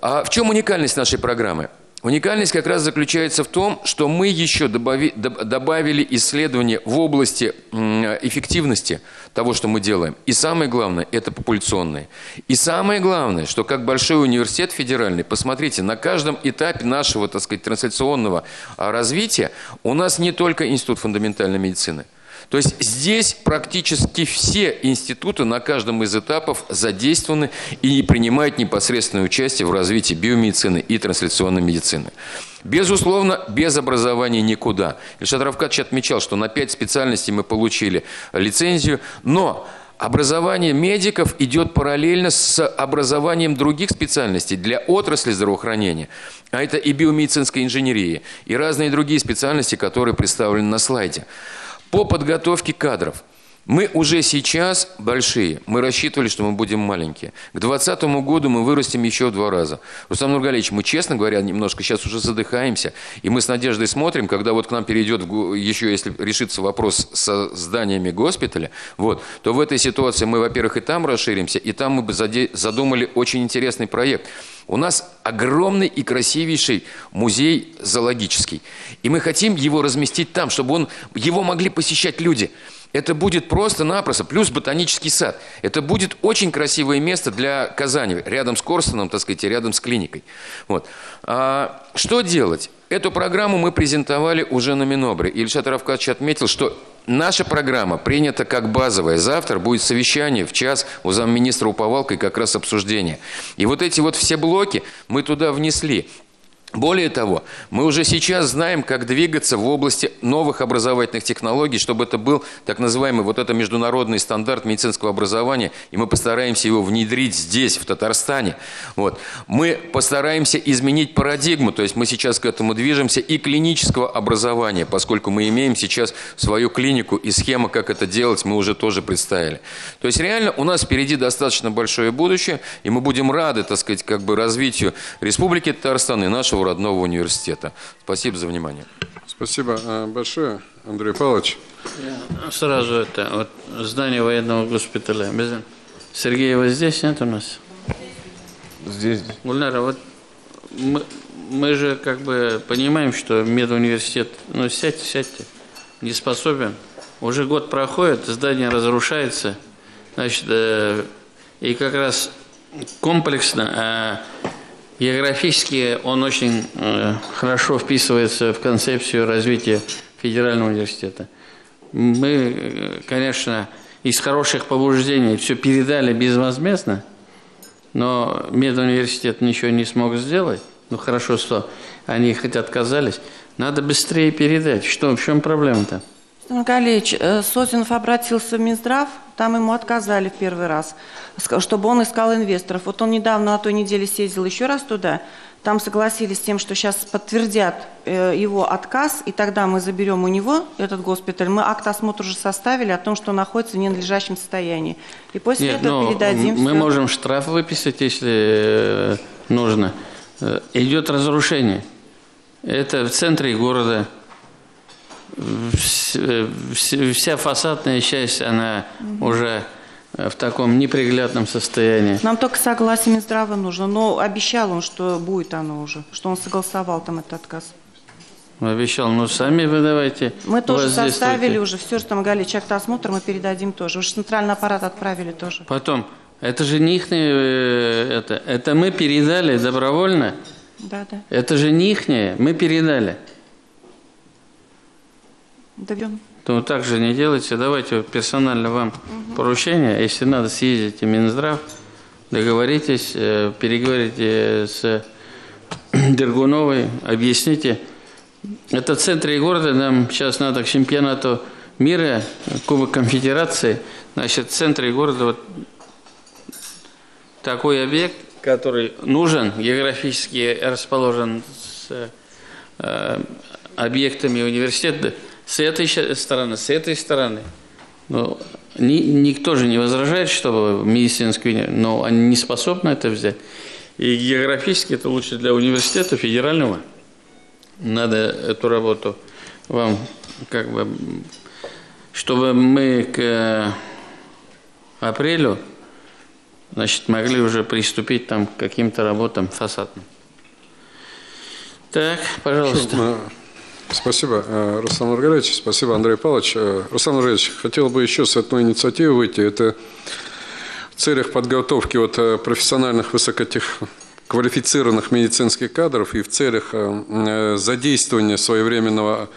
А в чем уникальность нашей программы? Уникальность как раз заключается в том, что мы еще добавили исследования в области эффективности того, что мы делаем. И самое главное, это популяционные. И самое главное, что как большой университет федеральный, посмотрите, на каждом этапе нашего, так сказать, трансляционного развития у нас не только Институт фундаментальной медицины. То есть здесь практически все институты на каждом из этапов задействованы и принимают непосредственное участие в развитии биомедицины и трансляционной медицины. Безусловно, без образования никуда. Ильшат Рафкатович отмечал, что на 5 специальностей мы получили лицензию, но образование медиков идет параллельно с образованием других специальностей для отрасли здравоохранения. А это и биомедицинская инженерия, и разные другие специальности, которые представлены на слайде. По подготовке кадров. Мы уже сейчас большие. Мы рассчитывали, что мы будем маленькие. К 2020 году мы вырастем еще в 2 раза. Рустам Нургалиевич, мы, честно говоря, немножко сейчас уже задыхаемся. И мы с надеждой смотрим, когда вот к нам перейдет, еще если решится вопрос со зданиями госпиталя, вот, то в этой ситуации мы, во-первых, и там расширимся, и там мы задумали очень интересный проект. У нас огромный и красивейший музей зоологический. И мы хотим его разместить там, чтобы его могли посещать люди. Это будет просто-напросто, плюс ботанический сад. Это будет очень красивое место для Казани, рядом с Корсуном, так сказать, и рядом с клиникой. Вот. А что делать? Эту программу мы презентовали уже на Минобре. Ильшат Рафкатович отметил, что наша программа принята как базовая. Завтра будет совещание в 13:00 у замминистра Уповалко и как раз обсуждение. И вот эти вот все блоки мы туда внесли. Более того, мы уже сейчас знаем, как двигаться в области новых образовательных технологий, чтобы это был так называемый вот это международный стандарт медицинского образования, и мы постараемся его внедрить здесь, в Татарстане. Вот. Мы постараемся изменить парадигму, то есть мы сейчас к этому движемся, и клинического образования, поскольку мы имеем сейчас свою клинику, и схема, как это делать, мы уже тоже представили. То есть реально у нас впереди достаточно большое будущее, и мы будем рады, так сказать, как бы развитию Республики Татарстан и нашего родного университета. Спасибо за внимание. Спасибо большое, Андрей Павлович. Сразу это, вот здание военного госпиталя. Сергеева здесь нет у нас? Здесь. Гульнара, вот мы же как бы понимаем, что медуниверситет, ну сядьте, не способен. Уже год проходит, здание разрушается. Значит, и как раз комплексно географически он очень хорошо вписывается в концепцию развития федерального университета. Мы, конечно, из хороших побуждений все передали безвозмездно, но медуниверситет ничего не смог сделать. Ну, хорошо, что они хоть отказались. Надо быстрее передать. В чем проблема-то? Николаевич, Созинов обратился в Минздрав, там ему отказали в первый раз, чтобы он искал инвесторов. Вот он недавно на той неделе съездил еще раз туда, там согласились с тем, что сейчас подтвердят его отказ, и тогда мы заберем у него этот госпиталь. Мы акт осмотра уже составили о том, что он находится в ненадлежащем состоянии. И после этого передадим все. Мы можем штраф выписать, если нужно. Идет разрушение. Это в центре города. Вся фасадная часть, она уже в таком неприглядном состоянии. Нам только согласие Минздрава нужно, но обещал он, что будет оно уже, что он согласовал там этот отказ. Обещал, ну сами вы давайте. Мы тоже составили уже, все, что мы говорили, чек-то осмотр мы передадим тоже, уже центральный аппарат отправили тоже. Потом, это же не их, это мы передали добровольно, да. Это же не их, мы передали. Добьем. Ну, так же не делайте. Давайте персонально вам поручение. Если надо, съездите в Минздрав, договоритесь, переговорите с Дергуновой, объясните. Это в центре города, нам сейчас надо к чемпионату мира, Кубок Конфедерации. Значит, в центре города вот такой объект, который нужен, географически расположен с объектами университета. С этой стороны, Ну, никто же не возражает, чтобы медицинские, но они не способны это взять. И географически это лучше для университета федерального. Надо эту работу вам, как бы, чтобы мы к апрелю, значит, могли уже приступить там к каким-то работам фасадным. Так, пожалуйста. Спасибо, Рустам Нургалиевич, спасибо, Андрей Павлович. Рустам Нургалиевич, хотел бы еще с одной инициативой выйти. Это в целях подготовки профессиональных высококвалифицированных медицинских кадров и в целях задействования своевременного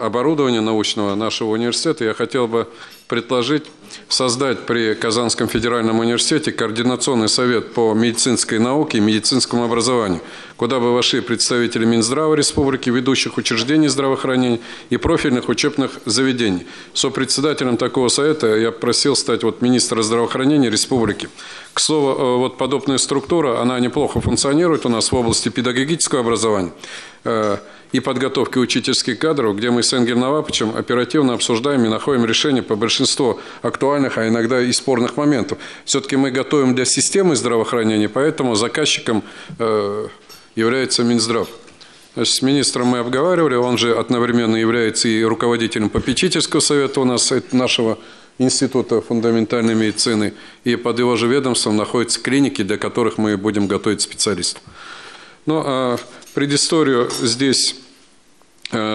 оборудования научного нашего университета я хотел бы предложить создать при Казанском федеральном университете координационный совет по медицинской науке и медицинскому образованию, куда бы вошли представители Минздрава Республики, ведущих учреждений здравоохранения и профильных учебных заведений. Сопредседателем такого совета я просил стать министра здравоохранения Республики. К слову, подобная структура, она неплохо функционирует у нас в области педагогического образования и подготовки учительских кадров, где мы с Энгельном Новаповичем оперативно обсуждаем и находим решение по большинству актуальных, а иногда и спорных моментов. Все-таки мы готовим для системы здравоохранения, поэтому заказчиком является Минздрав. Значит, с министром мы обговаривали, он же одновременно является и руководителем попечительского совета у нас, нашего Института фундаментальной медицины, и под его же ведомством находятся клиники, для которых мы будем готовить специалистов. Но предысторию здесь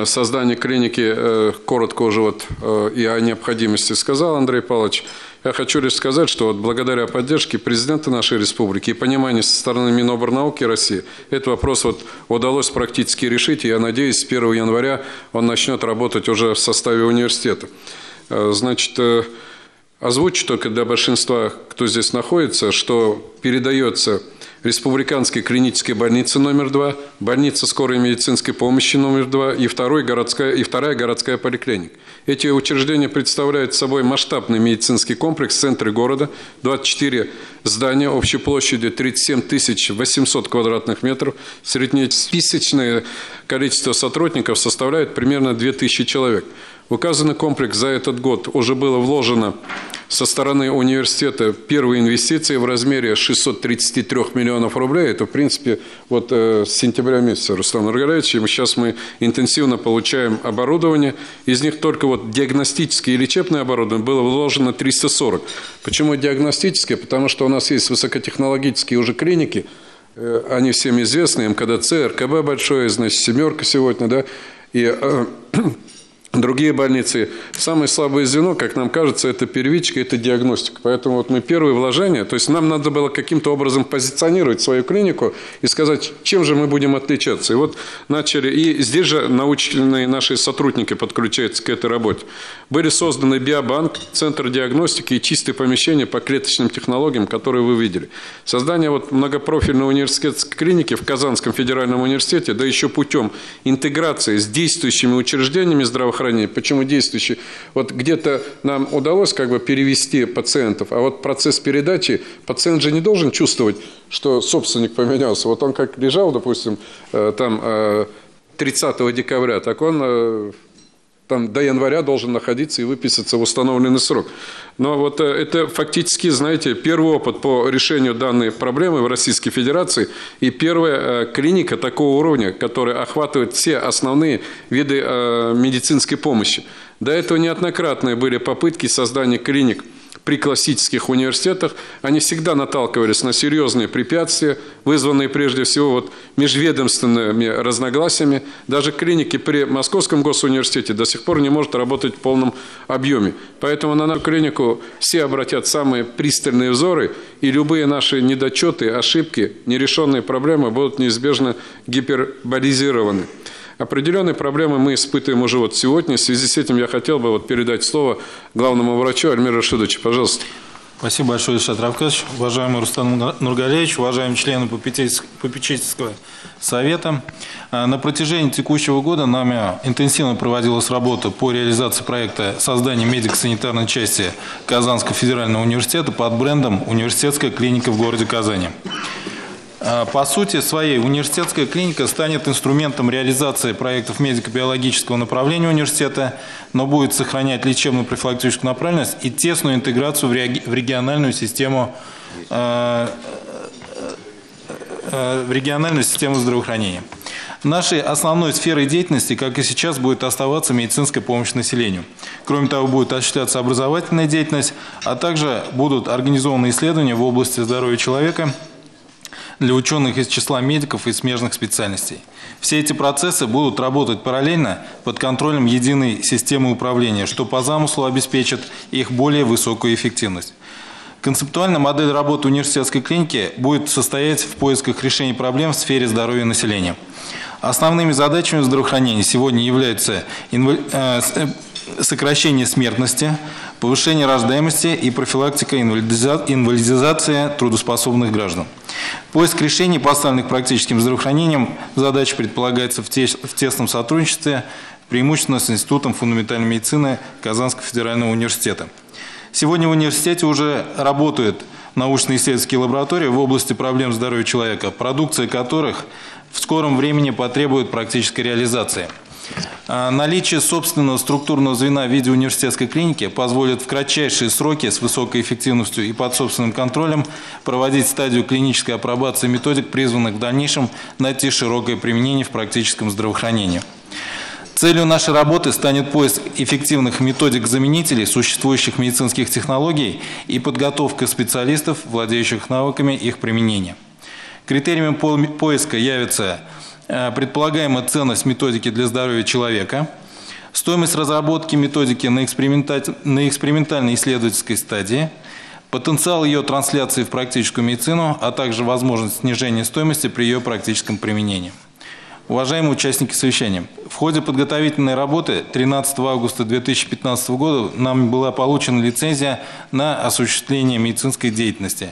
создание клиники коротко уже и о необходимости сказал Андрей Павлович. Я хочу лишь сказать, что благодаря поддержке президента нашей республики и пониманию со стороны Миноборнауки России этот вопрос удалось практически решить, и я надеюсь, с 1 января он начнет работать уже в составе университета. Значит, озвучу только для большинства, кто здесь находится, что передается Республиканской клинической больницы номер 2, больница скорой медицинской помощи номер 2 и вторая городская поликлиника. Эти учреждения представляют собой масштабный медицинский комплекс в центре города, 24 здания общей площадью 37 800 квадратных метров. Среднесписочное количество сотрудников составляет примерно 2000 человек. Указанный комплекс за этот год уже было вложено со стороны университета первые инвестиции в размере 633 миллионов рублей. Это, в принципе, с сентября месяца, Рустам Нургалиевич. И сейчас мы интенсивно получаем оборудование. Из них только диагностическое и лечебное оборудование было вложено 340. Почему диагностическое? Потому что у нас есть высокотехнологические уже клиники. Они всем известны. МКДЦ, РКБ большое, значит, «Семерка» сегодня, да, и другие больницы. Самое слабое звено, как нам кажется, это первичка, это диагностика. Поэтому мы первые вложения, то есть нам надо было каким-то образом позиционировать свою клинику и сказать, чем же мы будем отличаться. И начали, и здесь же научные наши сотрудники подключаются к этой работе. Были созданы биобанк, центр диагностики и чистые помещения по клеточным технологиям, которые вы видели. Создание многопрофильной университетской клиники в Казанском федеральном университете, да еще путем интеграции с действующими учреждениями здравоохранения, здравоохранения, почему действующие. Вот где-то нам удалось как бы перевести пациентов, а вот процесс передачи, пациент же не должен чувствовать, что собственник поменялся. Вот он как лежал, допустим, там 30 декабря, так он там до января должен находиться и выписаться в установленный срок. Но вот это фактически, знаете, первый опыт по решению данной проблемы в Российской Федерации и первая клиника такого уровня, которая охватывает все основные виды медицинской помощи. До этого неоднократные были попытки создания клиник при классических университетах. Они всегда наталкивались на серьезные препятствия, вызванные прежде всего вот межведомственными разногласиями. Даже клиники при Московском госуниверситете до сих пор не могут работать в полном объеме. Поэтому на нашу клинику все обратят самые пристальные взоры, и любые наши недочеты, ошибки, нерешенные проблемы будут неизбежно гиперболизированы. Определенные проблемы мы испытываем уже вот сегодня. В связи с этим я хотел бы вот передать слово главному врачу Альмиру Рашидовичу. Пожалуйста. Спасибо большое, Ильшат Рафатович. Уважаемый Рустам Нургалиевич, уважаемые члены попечительского совета. На протяжении текущего года нами интенсивно проводилась работа по реализации проекта создания медико-санитарной части Казанского федерального университета под брендом «Университетская клиника в городе Казани». По сути своей, университетская клиника станет инструментом реализации проектов медико-биологического направления университета, но будет сохранять лечебно-профилактическую направленность и тесную интеграцию в региональную систему здравоохранения. Нашей основной сферой деятельности, как и сейчас, будет оставаться медицинская помощь населению. Кроме того, будет осуществляться образовательная деятельность, а также будут организованы исследования в области здоровья человека для ученых из числа медиков и смежных специальностей. Все эти процессы будут работать параллельно под контролем единой системы управления, что по замыслу обеспечит их более высокую эффективность. Концептуально модель работы университетской клиники будет состоять в поисках решений проблем в сфере здоровья населения. Основными задачами здравоохранения сегодня являются сокращение смертности, повышение рождаемости и профилактика инвалидизации трудоспособных граждан. Поиск решений, поставленных практическим здравоохранением, задач предполагается в тесном сотрудничестве, преимущественно с Институтом фундаментальной медицины Казанского федерального университета. Сегодня в университете уже работают научно-исследовательские лаборатории в области проблем здоровья человека, продукция которых в скором времени потребует практической реализации. Наличие собственного структурного звена в виде университетской клиники позволит в кратчайшие сроки с высокой эффективностью и под собственным контролем проводить стадию клинической апробации методик, призванных в дальнейшем найти широкое применение в практическом здравоохранении. Целью нашей работы станет поиск эффективных методик-заменителей существующих медицинских технологий и подготовка специалистов, владеющих навыками их применения. Критериями поиска явятся предполагаемая ценность методики для здоровья человека, стоимость разработки методики на экспериментальной исследовательской стадии, потенциал ее трансляции в практическую медицину, а также возможность снижения стоимости при ее практическом применении. Уважаемые участники совещания, в ходе подготовительной работы 13 августа 2015 года нам была получена лицензия на осуществление медицинской деятельности.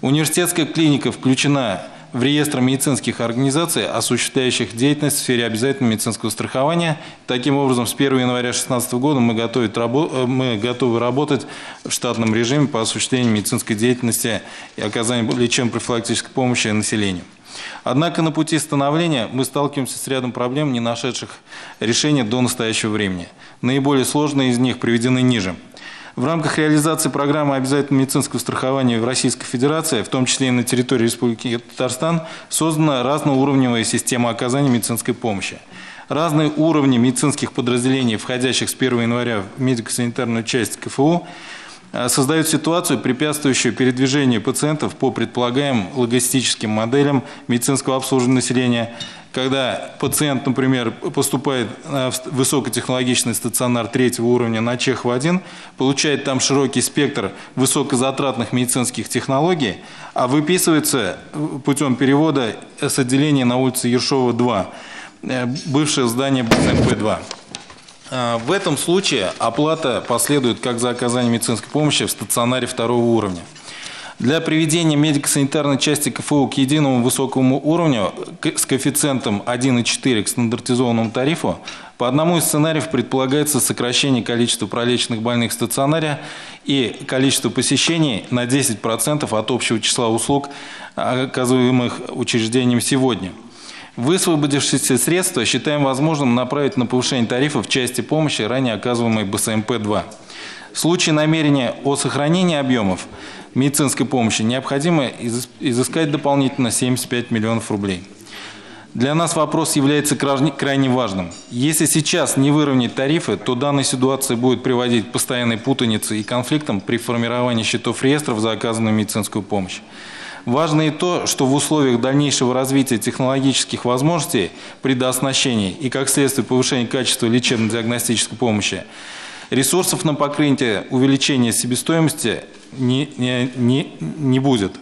Университетская клиника включена в реестр медицинских организаций, осуществляющих деятельность в сфере обязательного медицинского страхования. Таким образом, с 1 января 2016 года мы готовы работать в штатном режиме по осуществлению медицинской деятельности и оказанию лечебно-профилактической помощи населению. Однако на пути становления мы сталкиваемся с рядом проблем, не нашедших решения до настоящего времени. Наиболее сложные из них приведены ниже. В рамках реализации программы обязательного медицинского страхования в Российской Федерации, в том числе и на территории Республики Татарстан, создана разноуровневая система оказания медицинской помощи. Разные уровни медицинских подразделений, входящих с 1 января в медико-санитарную часть КФУ, создают ситуацию, препятствующую передвижению пациентов по предполагаемым логистическим моделям медицинского обслуживания населения, когда пациент, например, поступает в высокотехнологичный стационар третьего уровня на Чехова-1, получает там широкий спектр высокозатратных медицинских технологий, а выписывается путем перевода с отделения на улице Ершова-2, бывшее здание БНП-2. В этом случае оплата последует как за оказание медицинской помощи в стационаре второго уровня. Для приведения медико-санитарной части КФУ к единому высокому уровню с коэффициентом 1,4 к стандартизованному тарифу по одному из сценариев предполагается сокращение количества пролеченных больных в стационаре и количество посещений на 10% от общего числа услуг, оказываемых учреждением сегодня. Высвободившиеся средства считаем возможным направить на повышение тарифов в части помощи, ранее оказываемой БСМП-2. В случае намерения о сохранении объемов медицинской помощи необходимо изыскать дополнительно 75 миллионов рублей. Для нас вопрос является крайне важным. Если сейчас не выровнять тарифы, то данная ситуация будет приводить к постоянной путанице и конфликтам при формировании счетов реестров за оказанную медицинскую помощь. Важно и то, что в условиях дальнейшего развития технологических возможностей при дооснащении и, как следствие, повышения качества лечебно-диагностической помощи, ресурсов на покрытие увеличения себестоимости не будет.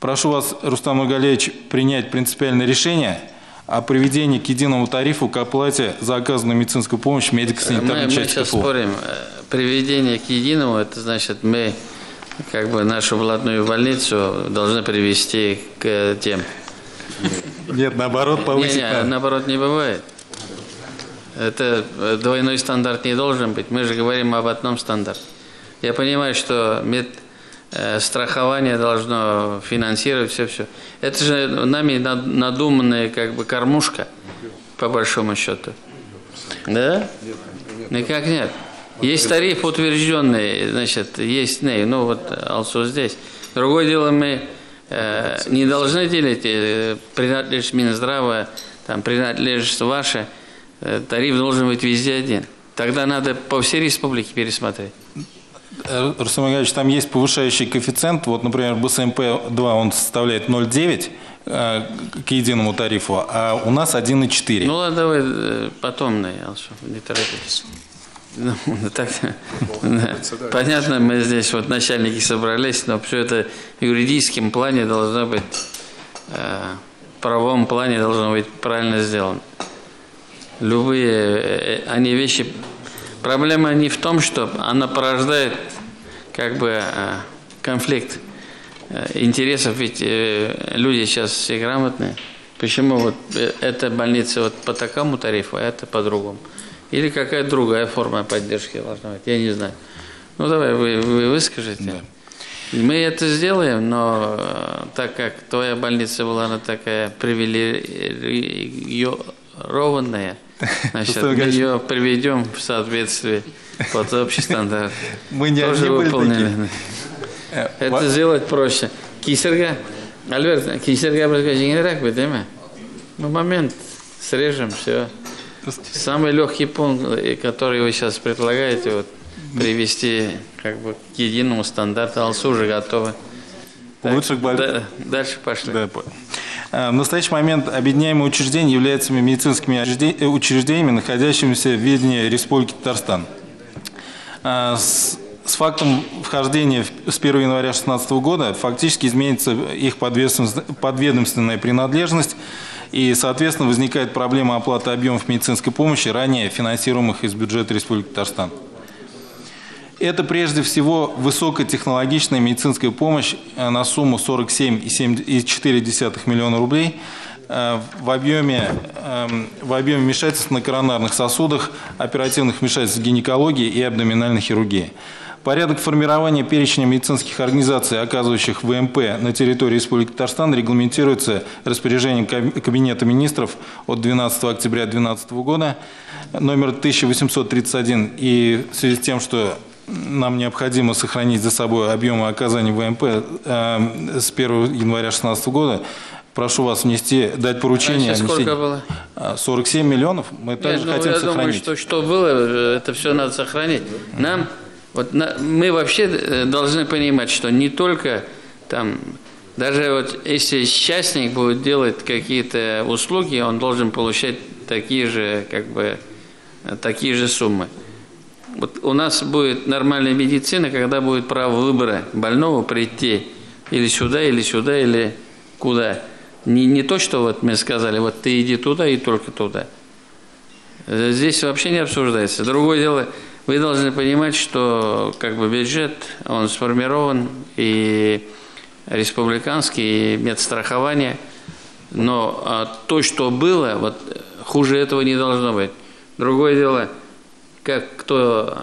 Прошу вас, Рустам Нургалиевич, принять принципиальное решение о приведении к единому тарифу к оплате за оказанную медицинскую помощь медико-санитарной части КФУ. Мы сейчас спорим. Приведение к единому – это значит, мы как бы нашу блатную больницу должны привести к тем. Нет, наоборот, повысить. Нет, наоборот, не бывает. Это двойной стандарт не должен быть. Мы же говорим об одном стандарте. Я понимаю, что медстрахование должно финансировать все-все. Это же нами надуманная как бы кормушка, по большому счету. Да? Никак нет. Есть тариф утвержденный, значит, есть, ну вот Алсу здесь. Другое дело, мы не должны делить принадлежность Минздрава, там, принадлежность ваша, тариф должен быть везде один. Тогда надо по всей республике пересмотреть. Рустам Ильич, там есть повышающий коэффициент, вот, например, БСМП-2 он составляет 0,9 к единому тарифу, а у нас 1,4. Ну ладно, давай потом, Алсу, не торопитесь. Ну, так, да. Понятно, мы здесь вот начальники собрались, но все это в юридическом плане должно быть, в правовом плане должно быть правильно сделано. Любые они вещи. Проблема не в том, что она порождает как бы конфликт интересов, ведь люди сейчас все грамотные. Почему вот эта больница вот по такому тарифу, а это по-другому? Или какая-то другая форма поддержки должна быть, я не знаю. Ну, давай, вы выскажете. Да. Мы это сделаем, но так как твоя больница была, она такая привилегированная, значит, мы ее приведем в соответствии под общий стандарт. Мы не тоже выполнили. Это сделать проще. Кисерга, Альберт, Кисерга, мы момент срежем, все. Самый легкий пункт, который вы сейчас предлагаете, вот, привести как бы к единому стандарту, Алсу уже готовы. Лучше к больнице. Дальше пошли. Да. В настоящий момент объединяемые учреждения являются медицинскими учреждениями, находящимися в ведении Республики Татарстан. С фактом вхождения с 1 января 2016 года фактически изменится их подведомственная принадлежность, и, соответственно, возникает проблема оплаты объемов медицинской помощи, ранее финансируемых из бюджета Республики Татарстан. Это прежде всего высокотехнологичная медицинская помощь на сумму 47,4 миллиона рублей в объеме вмешательств на коронарных сосудах, оперативных вмешательств в гинекологии и абдоминальной хирургии. Порядок формирования перечня медицинских организаций, оказывающих ВМП на территории Республики Татарстан, регламентируется распоряжением Кабинета министров от 12 октября 2012 года, номер 1831, и в связи с тем, что нам необходимо сохранить за собой объемы оказания ВМП с 1 января 2016 года, прошу вас внести, дать поручение. А сколько было? 47 миллионов. Мы также хотим сохранить. Я думаю, что было, это все надо сохранить. Нам... Вот мы вообще должны понимать, что не только там, даже вот если частник будет делать какие-то услуги, он должен получать такие же суммы. Вот у нас будет нормальная медицина, когда будет право выбора больного прийти или сюда, или куда. Не то, что вот мы сказали, вот ты иди туда и только туда. Здесь вообще не обсуждается. Другое дело... Вы должны понимать, что бюджет, он сформирован, и республиканский, и медстрахование. Но то, что было, хуже этого не должно быть. Другое дело, как кто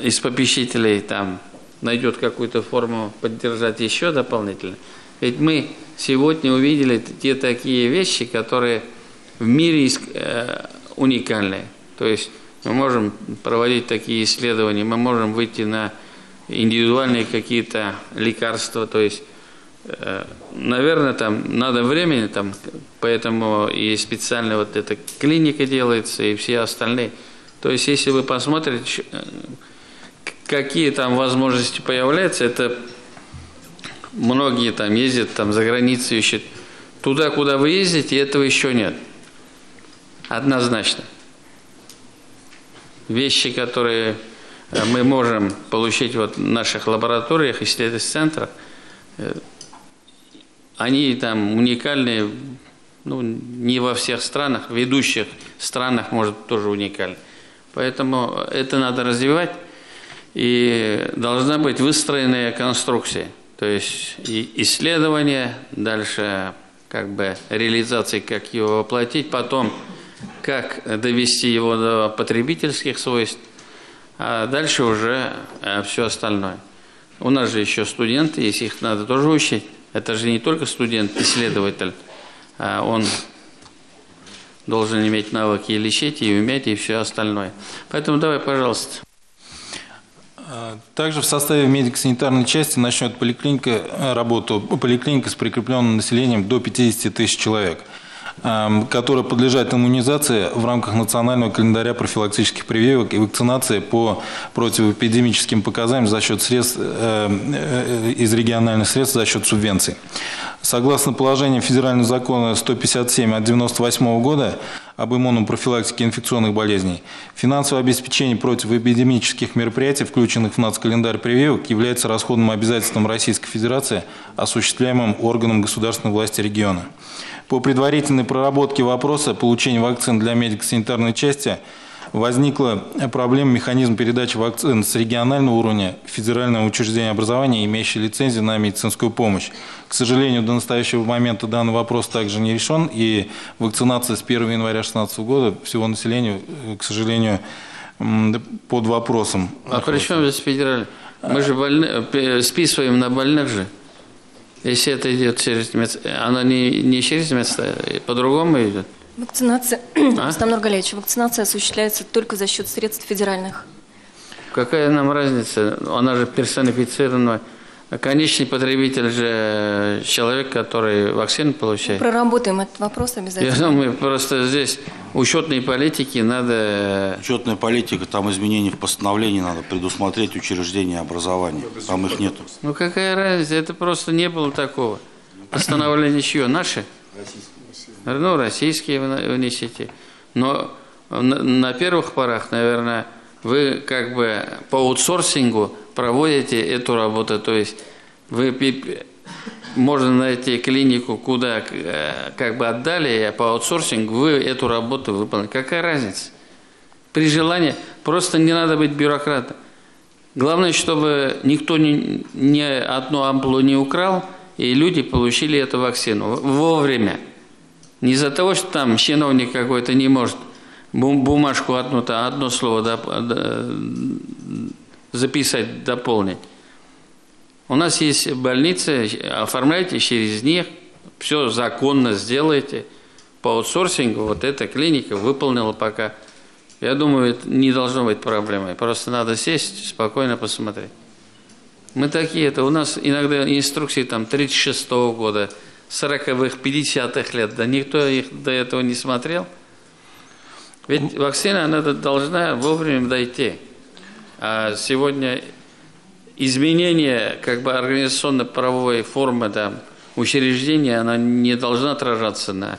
из попечителей там найдет какую-то форму поддержать еще дополнительно. Ведь мы сегодня увидели те такие вещи, которые в мире уникальны. То есть мы можем проводить такие исследования, мы можем выйти на индивидуальные какие-то лекарства. То есть, наверное, там надо времени, поэтому и специально эта клиника делается, и все остальные. То есть, если вы посмотрите, какие там возможности появляются, это многие ездят за границу, ищут. Туда, куда вы ездите, этого еще нет. Однозначно. Вещи, которые мы можем получить в наших лабораториях, исследовательских центрах, они уникальны, не во всех странах, в ведущих странах, может, тоже уникальны. Поэтому это надо развивать, и должна быть выстроенная конструкция. То есть исследование, дальше реализации, как его воплотить, потом как довести его до потребительских свойств, а дальше уже все остальное. У нас же еще студенты, если их надо тоже учить. Это же не только студент-исследователь, а он должен иметь навыки и лечить, и уметь, и все остальное. Поэтому давай, пожалуйста. Также в составе медико-санитарной части начнет поликлиника работу. Поликлиника с прикрепленным населением до 50 тысяч человек, которые подлежат иммунизации в рамках национального календаря профилактических прививок и вакцинации по противоэпидемическим показаниям за счет средств из региональных средств за счет субвенций. Согласно положению федерального закона 157 от 1998 года об иммунопрофилактике инфекционных болезней, финансовое обеспечение противоэпидемических мероприятий, включенных в нацкалендарь прививок, является расходным обязательством Российской Федерации, осуществляемым органом государственной власти региона. По предварительной проработке вопроса получения вакцин для медико-санитарной части возникла проблема механизма передачи вакцин с регионального уровня в федеральное учреждение образования, имеющее лицензию на медицинскую помощь. К сожалению, до настоящего момента данный вопрос также не решен, и вакцинация с 1 января 2016 года всего населения, к сожалению, под вопросом. А при чем здесь федеральный? Мы же списываем на больных же. Если это идет через медицинскую, она не через медицинскую, по-другому идет. Вакцинация, Рустам Нургалиевич, вакцинация осуществляется только за счет средств федеральных. Какая нам разница? Она же персонифицирована. Конечный потребитель же человек, который вакцину получает. Мы проработаем этот вопрос обязательно. Я думаю, просто здесь учетной политики надо... Учетная политика, там изменения в постановлении надо предусмотреть учреждения образования. Там их нету. Ну какая разница? Это просто не было такого. Постановление чье? Наши? Ну, российские внесите. Но на первых порах, наверное, вы по аутсорсингу проводите эту работу. То есть вы можно найти клинику, куда отдали, а по аутсорсингу вы эту работу выполнили. Какая разница? При желании просто не надо быть бюрократом. Главное, чтобы никто ни одну ампулу не украл, и люди получили эту вакцину вовремя. Не из-за того, что там чиновник какой-то не может бумажку одно слово записать, дополнить. У нас есть больницы, оформляйте через них, все законно сделайте. По аутсорсингу эта клиника выполнила пока. Я думаю, это не должно быть проблемой. Просто надо сесть, спокойно посмотреть. Мы такие, у нас иногда инструкции 36-го года, 40-х, 50-х лет, да никто их до этого не смотрел. Ведь вакцина, она должна вовремя дойти. А сегодня изменение организационно-правовой формы учреждения, она не должна отражаться на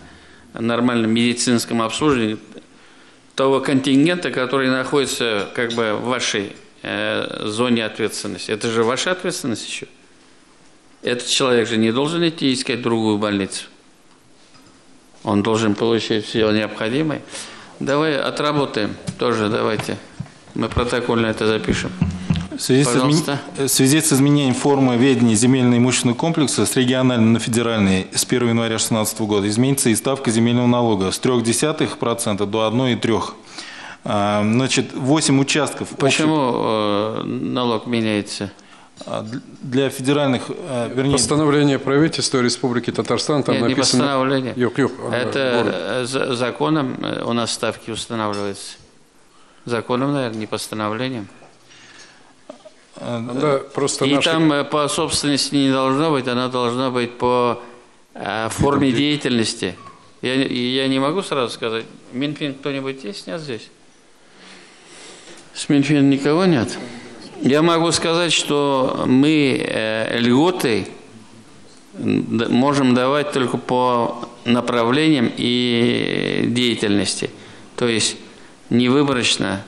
нормальном медицинском обслуживании того контингента, который находится в вашей зоне ответственности. Это же ваша ответственность еще. Этот человек же не должен идти искать другую больницу. Он должен получить все необходимое. Давай отработаем тоже, давайте. Мы протокольно это запишем. В связи с изменением формы ведения земельно-имущественного комплекса с регионального на федеральный с 1 января 2016 года изменится и ставка земельного налога с 0,3% до 1,3%. Значит, 8 участков. Почему налог меняется? Для федеральных, вернее... Постановление правительства Республики Татарстан, там написано... Не постановление. Это законом у нас ставки устанавливаются. Законом, наверное, не постановлением. Да, просто и наши... там по собственности не должно быть, она должна быть по форме деятельности. Я не могу сразу сказать, Минфин кто-нибудь есть, нет здесь? С Минфина никого нет? Я могу сказать, что мы льготы можем давать только по направлениям и деятельности. То есть не выборочно.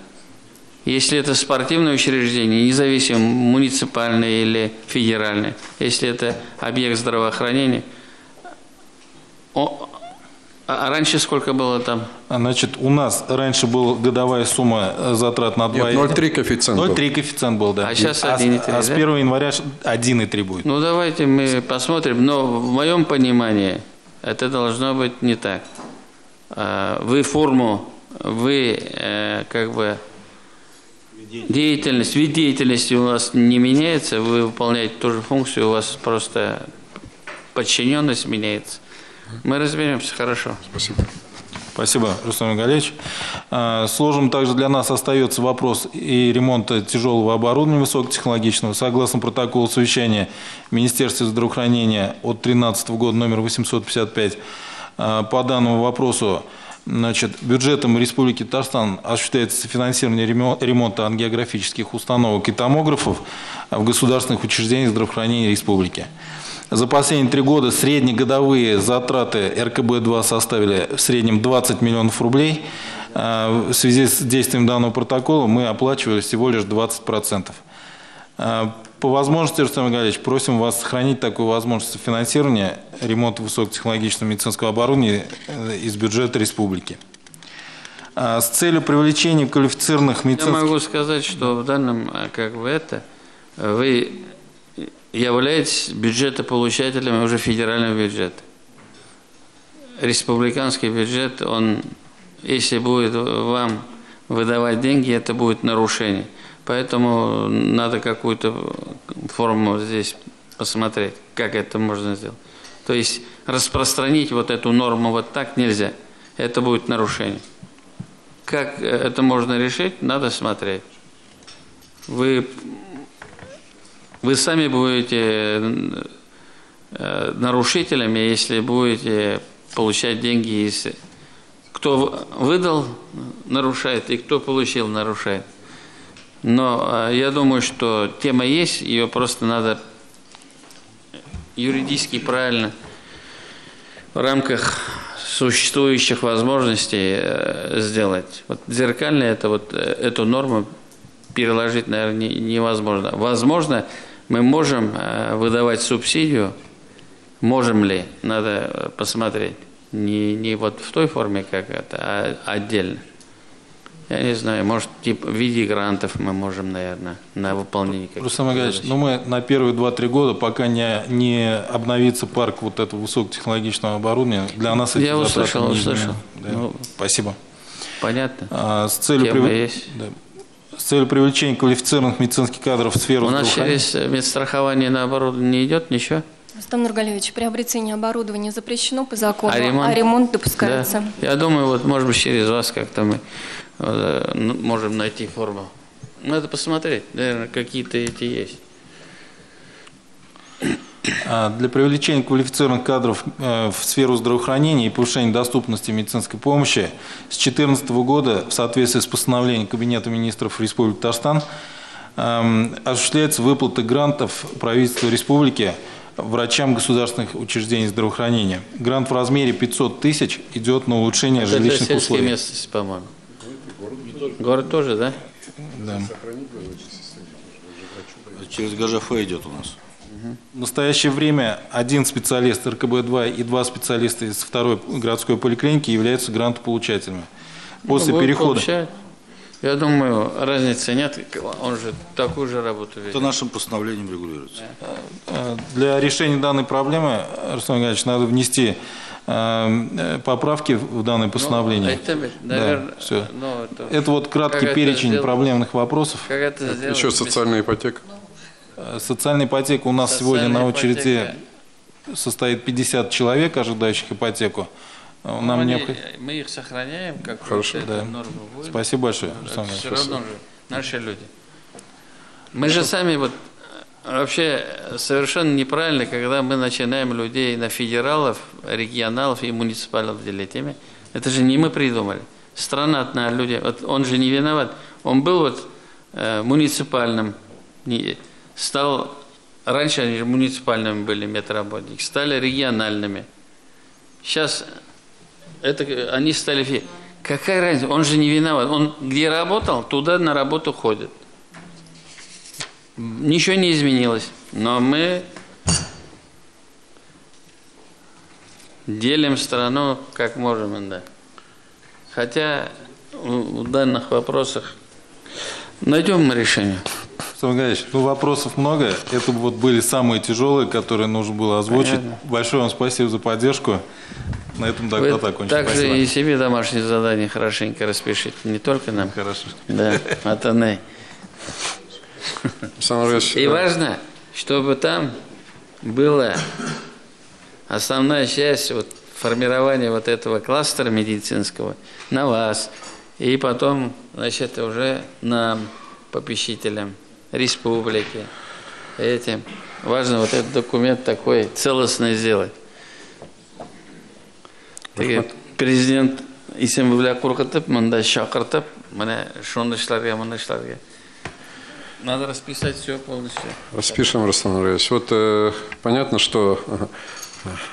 Если это спортивное учреждение, независимо, муниципальное или федеральное, если это объект здравоохранения, а раньше сколько было там? Значит, у нас раньше была годовая сумма затрат на 2,3. 0,3 коэффициент был. 0,3 коэффициент был, да. А сейчас 1,3. А с 1 января 1,3 будет. Ну, давайте мы посмотрим. Но в моем понимании это должно быть не так. Вы форму, вы как бы... Деятельность. Вид деятельности у вас не меняется, вы выполняете ту же функцию, у вас просто подчиненность меняется. Мы разберемся хорошо. Спасибо. Спасибо, Рустам Нургалиевич. Сложным также для нас остается вопрос и ремонта тяжелого оборудования высокотехнологичного. Согласно протоколу совещания Министерства здравоохранения от 2013 года номер 855, по данному вопросу, значит, бюджетом Республики Татарстан осуществляется финансирование ремонта ангиографических установок и томографов в государственных учреждениях здравоохранения Республики. За последние 3 года среднегодовые затраты РКБ-2 составили в среднем 20 миллионов рублей. В связи с действием данного протокола мы оплачивали всего лишь 20%. По возможности, Рустам Нургалиевич, просим вас сохранить такую возможность финансирования ремонта высокотехнологичного медицинского оборудования из бюджета республики. С целью привлечения квалифицированных медицинских... Я могу сказать, что в данном, как бы это, вы являетесь бюджетополучателем уже федерального бюджета. Республиканский бюджет, он, если будет вам выдавать деньги, это будет нарушение. Поэтому надо какую-то форму здесь посмотреть, как это можно сделать. То есть распространить вот эту норму вот так нельзя. Это будет нарушение. Как это можно решить, надо смотреть. Вы сами будете нарушителями, если будете получать деньги. Если кто выдал, нарушает, и кто получил, нарушает. Но я думаю, что тема есть, ее просто надо юридически правильно в рамках существующих возможностей сделать. Вот зеркально это, вот, эту норму переложить, наверное, невозможно. Возможно, мы можем выдавать субсидию, можем ли, надо посмотреть. Не вот в той форме, как это, а отдельно. Я не знаю, может, типа, в виде грантов мы можем, наверное, на выполнение каких-то. Рустам Нургалиевич, но мы на первые 2-3 года, пока не обновится парк вот этого высокотехнологичного оборудования, для нас это... Я услышал. Да. Ну, спасибо. Понятно. С целью привлечения квалифицированных медицинских кадров в сферу... У нас через медстрахование на оборудование не идет ничего? Рустам Нургалиевич, приобретение оборудования запрещено по закону, а ремонт допускается. Да. Я думаю, вот, может быть, через вас как-то мы можем найти форму. Надо посмотреть, наверное, какие-то эти есть. Для привлечения квалифицированных кадров в сферу здравоохранения и повышения доступности медицинской помощи с 2014 года в соответствии с постановлением Кабинета министров Республики Татарстан осуществляется выплата грантов правительства республики врачам государственных учреждений здравоохранения. Грант в размере 500 тысяч идет на улучшение жилищных условий. Это местности, по-моему. Город тоже, да? Да. Через ГЖФ идет у нас. В настоящее время 1 специалист РКБ-2 и 2 специалиста из 2-й городской поликлиники являются грантополучателями. После перехода... Я думаю, разницы нет, он же такую же работу ведет. Это нашим постановлением регулируется. Для решения данной проблемы, Рустам Николаевич, надо внести поправки в данное постановление. Ну, это вот краткий перечень проблемных вопросов. Еще социальная ипотека. Социальная ипотека у нас сегодня на очереди состоит 50 человек, ожидающих ипотеку. Нам мы их сохраняем, как норму. Спасибо большое. Все равно же наши люди. Мы же сами вот вообще совершенно неправильно, когда мы начинаем людей на федералов, регионалов и муниципалов делить. Это же не мы придумали. Страна одна, люди. Вот он же не виноват. Он был вот муниципальным, стал раньше они же муниципальными были медработники, стали региональными. Сейчас это они стали. Какая разница? Он же не виноват. Он где работал, туда на работу ходит. Ничего не изменилось. Но мы делим страну как можем, да. Хотя в данных вопросах найдем мы решение. Рустам Николаевич, ну вопросов много. Это вот были самые тяжелые, которые нужно было озвучить. Понятно. Большое вам спасибо за поддержку. На этом тогда закончим. Также и себе домашнее задание хорошенько распишите. Не только нам. Хорошо. Да, от Анны. И важно, чтобы там была основная часть вот, формирования вот этого кластера медицинского на вас. И потом, значит, уже нам, попечителям республики, этим. Важно вот этот документ такой целостный сделать. Президент Исембля Куркатып, Манда Шакартып, мне Шондышлаге, Мандышлаге. Надо расписать все полностью. Распишем, Рустам Нургалиевич. Вот понятно, что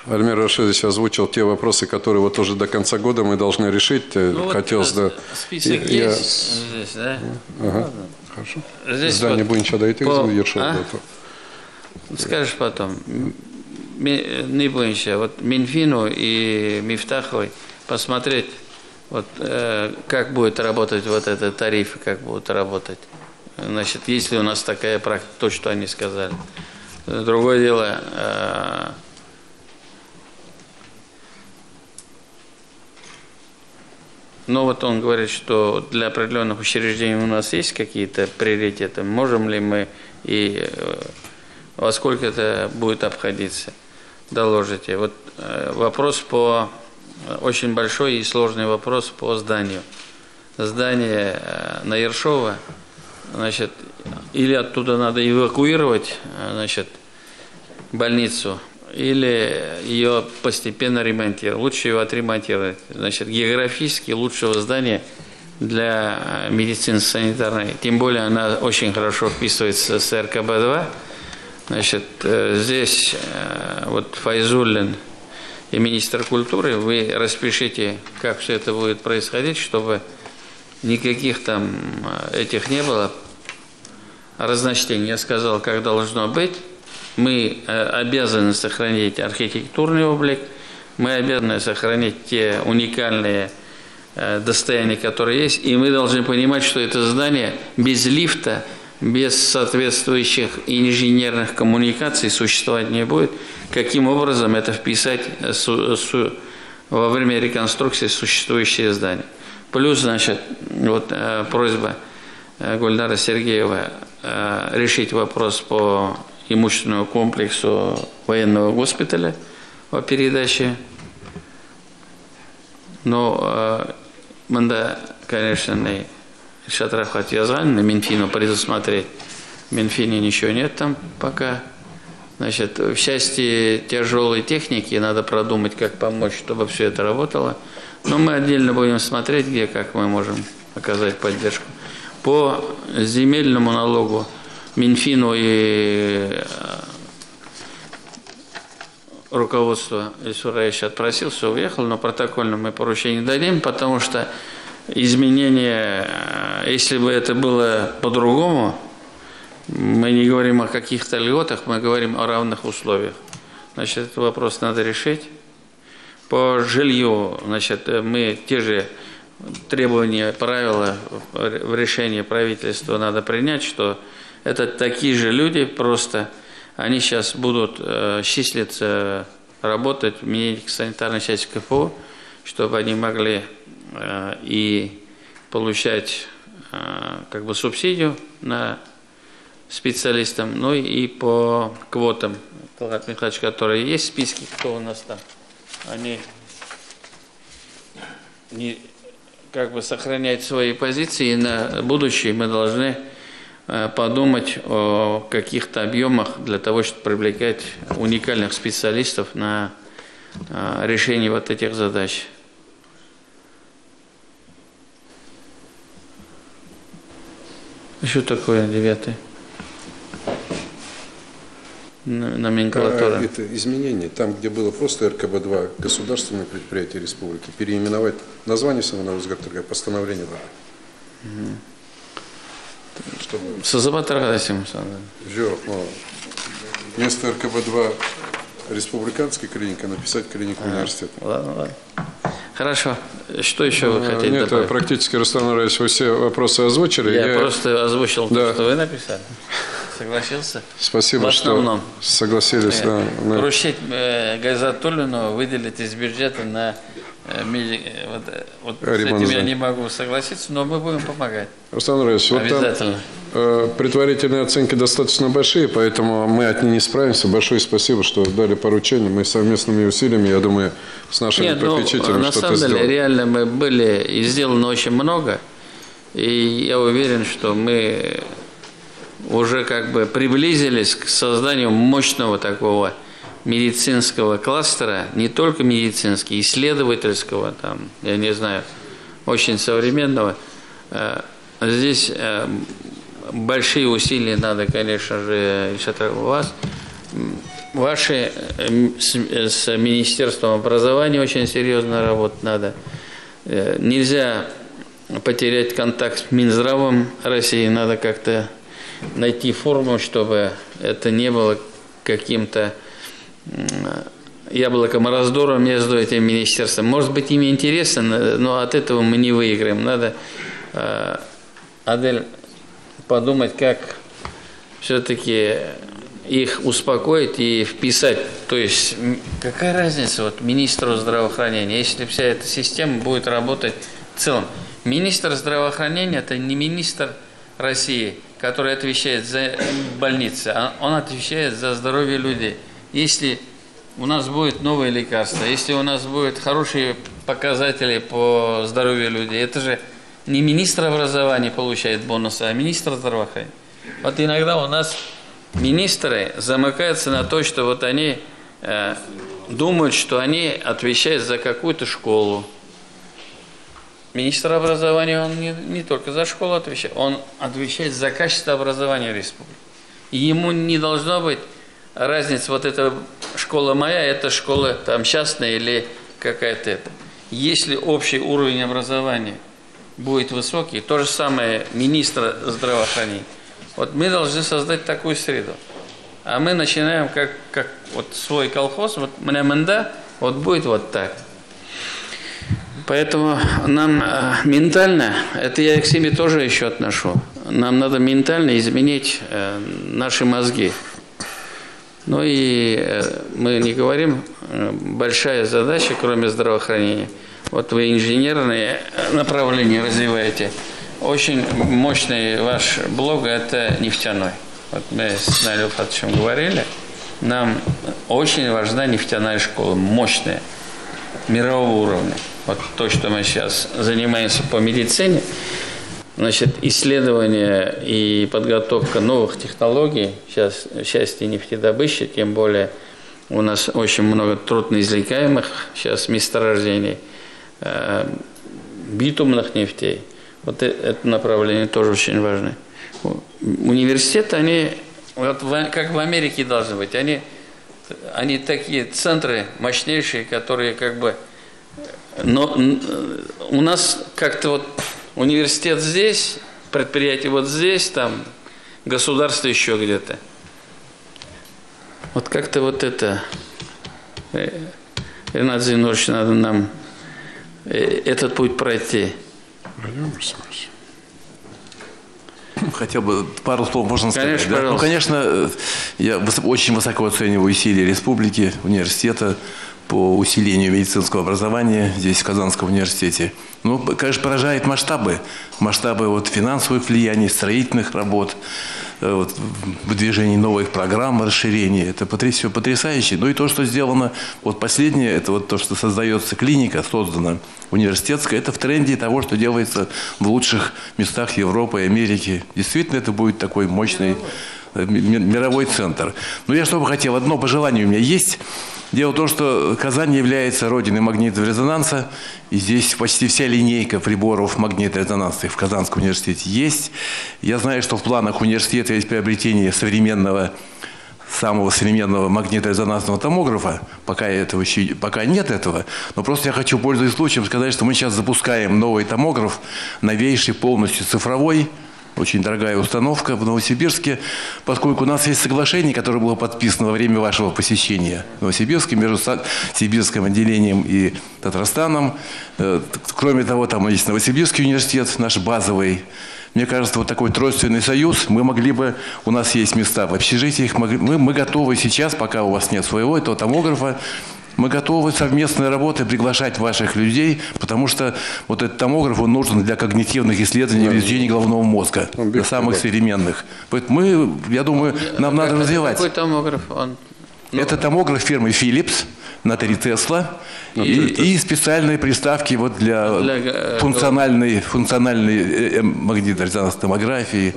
Альмир Рашидович озвучил те вопросы, которые вот уже до конца года мы должны решить. Ну, хотелось, вот, да. Список есть здесь, да? Ага. Ладно. Хорошо. Здесь да, вот не будем ничего дойти, скажешь потом. Не будем еще. Вот Минфину и Мифтаховой посмотреть, вот, как будет работать вот этот тариф, как будут работать. Значит, есть ли у нас такая практика, то, что они сказали. Другое дело, но вот он говорит, что для определенных учреждений у нас есть какие-то приоритеты. Можем ли мы и во сколько это будет обходиться, доложите. Вот вопрос по, очень большой и сложный вопрос по зданию. Здание на Ершова, значит, или оттуда надо эвакуировать, значит, больницу, или ее постепенно ремонтировать. Лучше ее отремонтировать. Значит, географически лучшего здания для медицинско-санитарной. Тем более она очень хорошо вписывается с РКБ-2. Значит, здесь вот Файзуллин и министр культуры, вы распишите, как все это будет происходить, чтобы никаких там этих не было разночтений. Я сказал, как должно быть. Мы обязаны сохранить архитектурный облик, мы обязаны сохранить те уникальные достояния, которые есть, и мы должны понимать, что это здание без лифта, без соответствующих инженерных коммуникаций существовать не будет. Каким образом это вписать во время реконструкции существующие здания? Плюс, значит, вот просьба Гульдара Сергеева решить вопрос по имущественному комплексу военного госпиталя о передаче. Но манда, конечно, не Ильшат Рафатович Язган, на Минфину предусмотреть. В Минфине ничего нет там пока. Значит, в части тяжелой техники надо продумать, как помочь, чтобы все это работало. Но мы отдельно будем смотреть, где, как мы можем оказать поддержку. По земельному налогу Минфину и руководство Ильсураевича отпросил, все уехал, но протокольно мы поручение дадим, потому что изменения, если бы это было по-другому, мы не говорим о каких-то льготах, мы говорим о равных условиях. Значит, этот вопрос надо решить. По жилью, значит, мы те же требования, правила в решении правительства надо принять, что это такие же люди, просто они сейчас будут числиться, работать в медико-санитарной части КФУ, чтобы они могли и получать как бы субсидию на специалистам, ну и по квотам, которые есть в списке, кто у нас там, они не, как бы сохраняют свои позиции, и на будущее мы должны подумать о каких-то объемах для того, чтобы привлекать уникальных специалистов на решение вот этих задач. Что такое 9-й? Номенклатура. Это изменение. Там, где было просто РКБ-2, государственное предприятие республики, переименовать название самого Нарусгартарга, постановление надо. Чтобы... Созабатаргасим. Вместо РКБ-2 республиканской клиники написать клинику университета. Ладно, ладно. Хорошо. Что еще вы хотите добавить? Нет, практически, Рустам Нургалиевич, вы все вопросы озвучили. Я просто озвучил то, что вы написали. Согласился? Спасибо, что согласились. Поручить Гайзатуллину выделить из бюджета на... Вот с этим я не могу согласиться, но мы будем помогать. Рустам Нургалиевич, обязательно. Вот там, предварительные оценки достаточно большие, поэтому мы от них не справимся. Большое спасибо, что дали поручение. Мы совместными усилиями, я думаю, с нашими попечителями что-то сделали. На самом деле, реально мы были, и сделано очень много. И я уверен, что мы уже как бы приблизились к созданию мощного такого медицинского кластера, не только медицинский, исследовательского, там, я не знаю, очень современного. Здесь большие усилия надо, конечно же, у вас. Ваши с Министерством образования очень серьезно работать надо. Нельзя потерять контакт с Минздравом России, надо как-то найти форму, чтобы это не было каким-то яблоком раздора между этим министерством. Может быть, им интересно, но от этого мы не выиграем. Надо, Адель, подумать, как все-таки их успокоить и вписать. То есть, какая разница вот министру здравоохранения, если вся эта система будет работать в целом. Министр здравоохранения – это не министр России, который отвечает за больницы, а он отвечает за здоровье людей. Если у нас будет новое лекарство, если у нас будут хорошие показатели по здоровью людей, это же не министр образования получает бонусы, а министр здравоохранения. Вот иногда у нас министры замыкаются на то, что вот они думают, что они отвечают за какую-то школу. Министр образования, он не только за школу отвечает, он отвечает за качество образования республики. Ему не должно быть разница, вот эта школа моя, это школа там частная или какая-то это. Если общий уровень образования будет высокий, то же самое министр здравоохранения. Вот мы должны создать такую среду. А мы начинаем как вот свой колхоз, вот мля-мэнда, вот будет вот так. Поэтому нам ментально, это я к себе тоже еще отношу, нам надо ментально изменить наши мозги. Ну и мы не говорим, большая задача, кроме здравоохранения. Вот вы инженерные направления развиваете. Очень мощный ваш блог – это нефтяной. Вот мы с Налью Фатовичем говорили. Нам очень важна нефтяная школа, мощная, мирового уровня. Вот то, что мы сейчас занимаемся по медицине, значит, исследование и подготовка новых технологий, сейчас счастье нефтедобычи, тем более у нас очень много трудноизвлекаемых сейчас месторождений, битумных нефтей. Вот это направление тоже очень важно. Университеты, они, вот как в Америке должны быть, они такие центры мощнейшие, которые как бы... Но у нас как-то вот... Университет здесь, предприятие вот здесь, там, государство еще где-то. Вот как-то вот это, Ренад Зинурович, надо нам этот путь пройти. Пройдем СМС. Хотя бы пару слов можно сказать. Конечно, да? Ну, конечно, я очень высоко оцениваю усилия республики, университета по усилению медицинского образования здесь, в Казанском университете. Ну, конечно, поражает масштабы. Масштабы вот финансовых влияний, строительных работ, вот, выдвижений новых программ, расширений. Это потрясающе. Ну и то, что сделано, вот последнее, это вот то, что создается клиника, создана университетская, это в тренде того, что делается в лучших местах Европы и Америки. Действительно, это будет такой мощный мировой центр. Но я что бы хотел, одно пожелание у меня есть. Дело в том, что Казань является родиной магнитного резонанса, и здесь почти вся линейка приборов магнитно-резонансных в Казанском университете есть. Я знаю, что в планах университета есть приобретение современного, самого современного магнитно-резонансного томографа. Пока нет этого, но просто я хочу, пользуясь случаем, сказать, что мы сейчас запускаем новый томограф, новейший, полностью цифровой. Очень дорогая установка в Новосибирске, поскольку у нас есть соглашение, которое было подписано во время вашего посещения в Новосибирске между Сибирским отделением и Татарстаном. Кроме того, там есть Новосибирский университет, наш базовый. Мне кажется, вот такой тройственный союз, мы могли бы, у нас есть места в общежитиях, мы готовы сейчас, пока у вас нет своего этого томографа, мы готовы совместной работой приглашать ваших людей, потому что вот этот томограф, он нужен для когнитивных исследований лечения головного мозга, для самых современных. Поэтому мы, я думаю, нам надо развивать. Какой томограф? Это томограф фирмы Philips на 3 Тесла и специальные приставки вот для функциональной магнитно-резонансной томографии.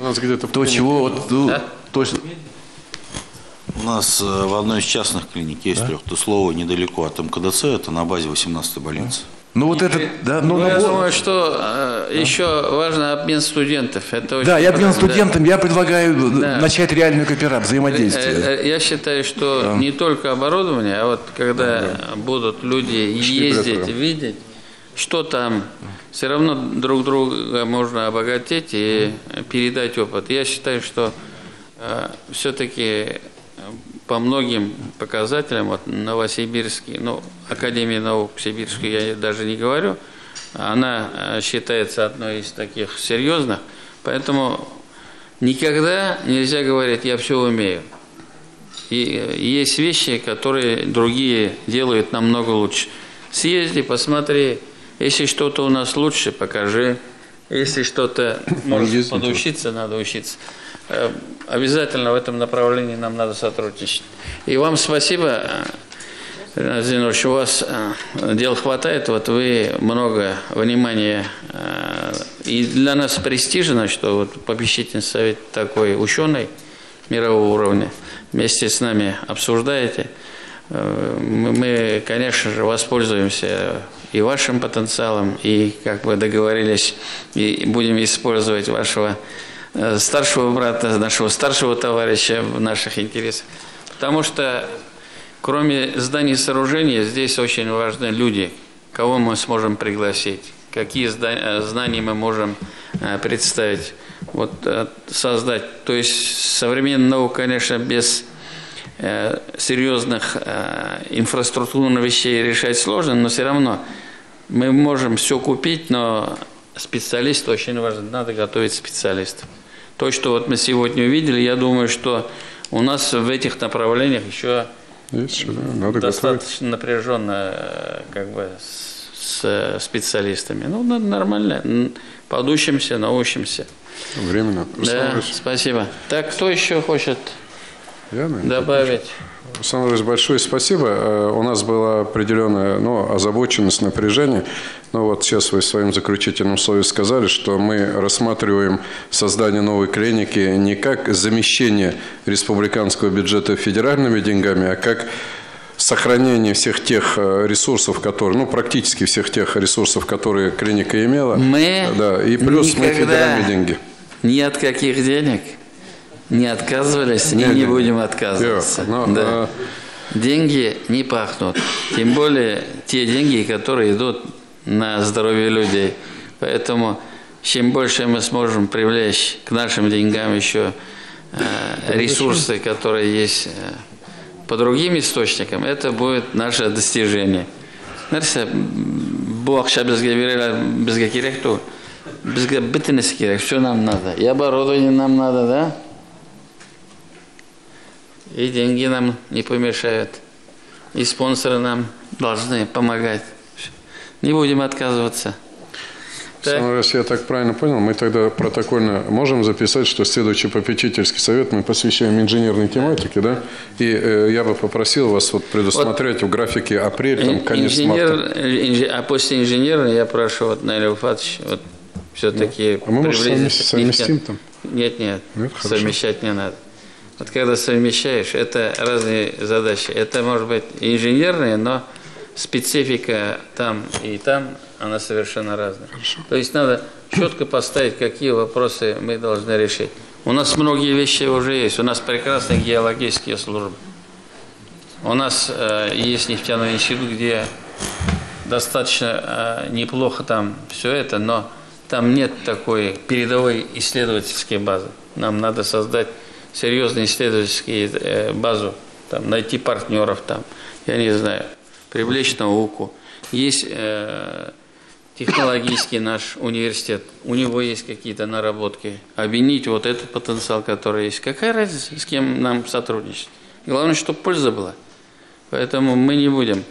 То, чего... У нас в одной из частных клиник есть, да? Трехтуслово, недалеко от МКДЦ, это на базе 18-й больницы. Ну вот это, да, ну, я думаю, что еще важно обмен студентов. Это да, и обмен студентами, да. Я предлагаю начать реальную кооперацию, взаимодействие. Я считаю, что не только оборудование, а вот когда будут люди ездить, видеть, что там, все равно друг друга можно обогатить и передать опыт. Я считаю, что все-таки... По многим показателям, вот Новосибирский, ну, Академия наук Сибирскую я даже не говорю, она считается одной из таких серьезных, поэтому никогда нельзя говорить, я все умею. И есть вещи, которые другие делают намного лучше. Съезди, посмотри, если что-то у нас лучше, покажи, если что-то может подучиться, надо учиться. Обязательно в этом направлении нам надо сотрудничать. И вам спасибо, Ренад Зинурович, у вас дел хватает, вот вы много внимания. И для нас престижно, что вот попечительный совет такой ученый мирового уровня вместе с нами обсуждаете. Мы, конечно же, воспользуемся и вашим потенциалом, и, как вы договорились, и будем использовать вашего старшего брата, нашего старшего товарища в наших интересах. Потому что кроме зданий и сооружений, здесь очень важны люди, кого мы сможем пригласить, какие знания мы можем представить, вот, создать. То есть современная наука, конечно, без серьезных инфраструктурных вещей решать сложно, но все равно мы можем все купить, но специалист очень важен, надо готовить специалистов. То, что вот мы сегодня увидели, я думаю, что у нас в этих направлениях еще надо достаточно напряженно, как бы, с специалистами. Ну, нормально. Подучимся, научимся. Временно. Да, спасибо. Так, кто еще хочет добавить? Александр Владимирович, большое спасибо. У нас была определенная озабоченность, напряжение. Но вот сейчас вы своим заключительным словом сказали, что мы рассматриваем создание новой клиники не как замещение республиканского бюджета федеральными деньгами, а как сохранение всех тех ресурсов, которые, практически всех тех ресурсов, которые клиника имела. И плюс мы федеральные деньги. Ни от каких денег не отказывались, и не будем отказываться. Деньги не пахнут. Тем более те деньги, которые идут на здоровье людей. Поэтому чем больше мы сможем привлечь к нашим деньгам еще ресурсы, которые есть по другим источникам, это будет наше достижение. Бог сейчас без гакиректу. безбытность, что нам надо? И оборудование нам надо, да? И деньги нам не помешают. И спонсоры нам должны помогать. Не будем отказываться. Самый раз, я так правильно понял, мы тогда протокольно можем записать, что следующий попечительский совет мы посвящаем инженерной тематике, да? И я бы попросил вас вот предусмотреть вот в графике апрель, там, конец марта. А после инженера я прошу, вот, Наиль Уфатович, вот, все-таки... Да. А мы, может, совместим там? Нет, нет, нет, совмещать хорошо. Не надо. Вот когда совмещаешь, это разные задачи. Это, может быть, инженерные, но специфика там... Она совершенно разная. Хорошо. То есть надо четко поставить, какие вопросы мы должны решить. У нас многие вещи уже есть. У нас прекрасные геологические службы. У нас есть нефтяной институт, где достаточно неплохо там все это, но там нет такой передовой исследовательской базы. Нам надо создать серьезную исследовательскую базу, там, найти партнеров, там, я не знаю, привлечь науку. Есть... Технологический наш университет, у него есть какие-то наработки. Объединить вот этот потенциал, который есть. Какая разница, с кем нам сотрудничать? Главное, чтобы польза была. Поэтому мы не будем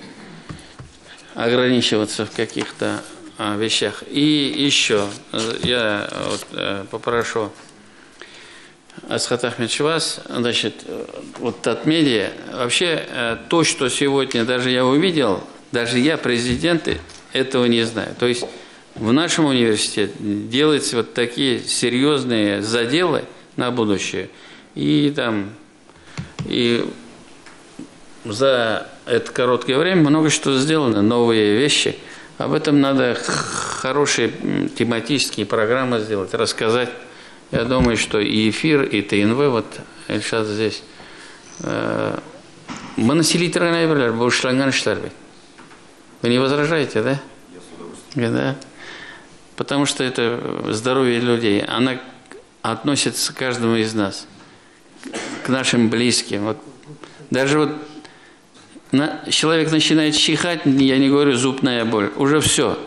ограничиваться в каких-то вещах. И еще я вот попрошу Асхат Ахмедович вас, значит, вот Татмедиа. Вообще то, что сегодня даже я увидел, даже я, президенты, этого не знаю. То есть в нашем университете делаются вот такие серьезные заделы на будущее. И там и за это короткое время много что сделано, новые вещи. Об этом надо хорошие тематические программы сделать, рассказать. Я думаю, что и эфир, и ТНВ, вот сейчас здесь. Мы населили Транайберлер, был Шланган Штарбек. Вы не возражаете, да? Я с удовольствием. Да? Потому что это здоровье людей. Она относится к каждому из нас, к нашим близким. Вот. Даже вот человек начинает чихать, я не говорю зубная боль, уже все.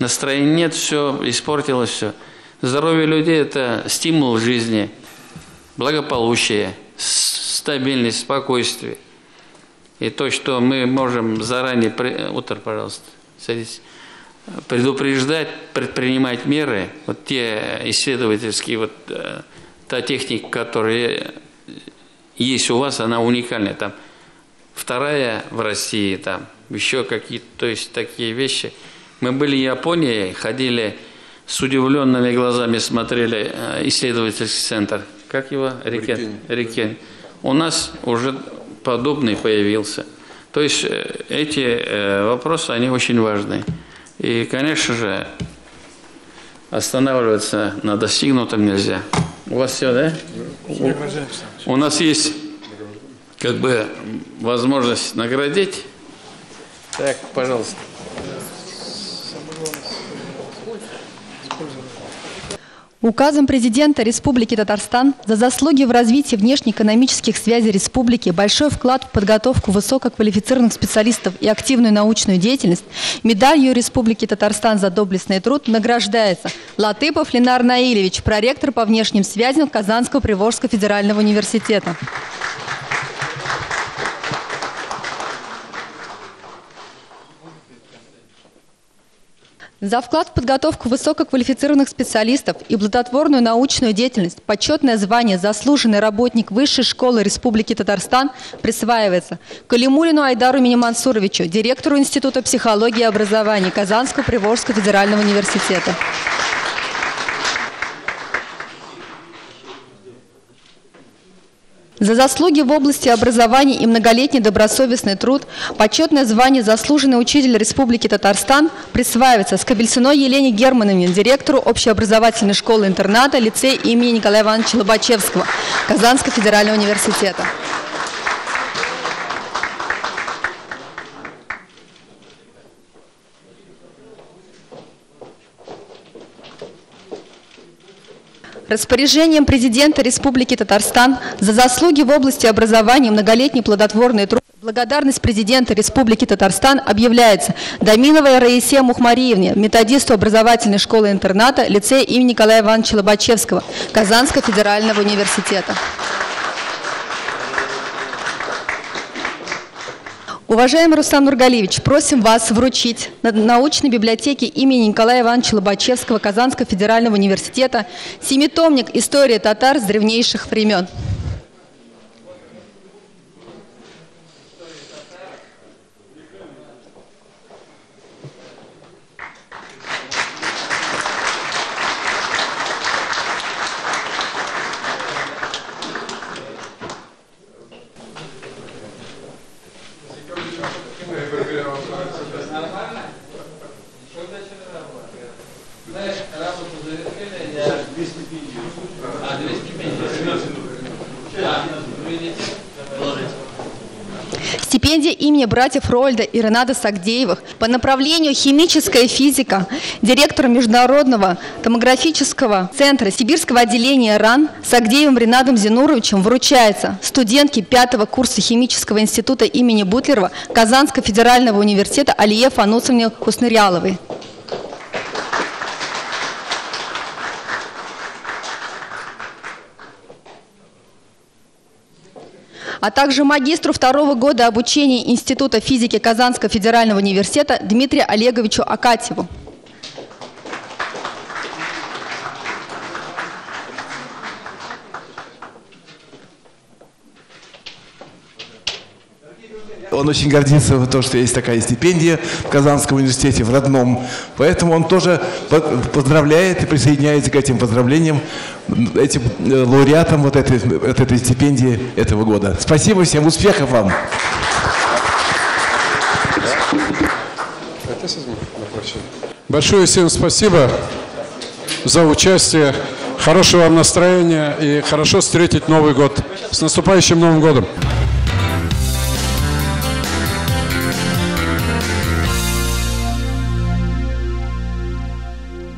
Настроения нет, все, испортилось все. Здоровье людей – это стимул жизни, благополучие, стабильность, спокойствие. И то, что мы можем заранее, Утар, пожалуйста, садитесь, предупреждать, предпринимать меры, вот те исследовательские, вот та техника, которая есть у вас, она уникальная, там, вторая в России, там, еще какие-то, то есть такие вещи. Мы были в Японии, ходили с удивленными глазами, смотрели исследовательский центр, как его? RIKEN. У нас уже... подобный появился. То есть эти вопросы, они очень важны. И, конечно же, останавливаться на достигнутом нельзя. У вас все, да? У нас есть как бы возможность наградить. Так, пожалуйста. Указом президента Республики Татарстан за заслуги в развитии внешнеэкономических связей республики, большой вклад в подготовку высококвалифицированных специалистов и активную научную деятельность, медалью Республики Татарстан за доблестный труд награждается Латыпов Ленар Наилевич, проректор по внешним связям Казанского Приволжского федерального университета. За вклад в подготовку высококвалифицированных специалистов и плодотворную научную деятельность почетное звание «Заслуженный работник Высшей школы Республики Татарстан» присваивается Калимулину Айдару Минимансуровичу, директору Института психологии и образования Казанского Приволжского федерального университета. За заслуги в области образования и многолетний добросовестный труд почетное звание «Заслуженный учитель Республики Татарстан» присваивается Скобельсиной Елене Германовне, директору общеобразовательной школы-интерната лицея имени Николая Ивановича Лобачевского Казанского федерального университета. Распоряжением президента Республики Татарстан за заслуги в области образования многолетний плодотворный труд Благодарность президента Республики Татарстан объявляется Доминовой Раисе Мухмариевне, методисту образовательной школы-интерната лицея имени Николая Ивановича Лобачевского Казанского федерального университета. Уважаемый Рустам Нургалиевич, просим вас вручить на научной библиотеке имени Николая Ивановича Лобачевского Казанского федерального университета семитомник «История татар с древнейших времен». Стипендия имени братьев Рольда и Ренада Сагдеевых по направлению «Химическая физика» директора Международного томографического центра Сибирского отделения РАН Сагдеевым Ренадом Зинуровичем вручается студентке 5-го курса Химического института имени Бутлерова Казанского федерального университета Алие Фанусовне Кусныряловой. А также магистру 2-го года обучения Института физики Казанского федерального университета Дмитрию Олеговичу Акатьеву. Он очень гордится тем, что есть такая стипендия в Казанском университете, в родном. Поэтому он тоже поздравляет и присоединяется к этим поздравлениям, этим лауреатам от этой стипендии этого года. Спасибо всем, успехов вам! Большое всем спасибо за участие. Хорошего вам настроения и хорошо встретить Новый год. С наступающим Новым годом!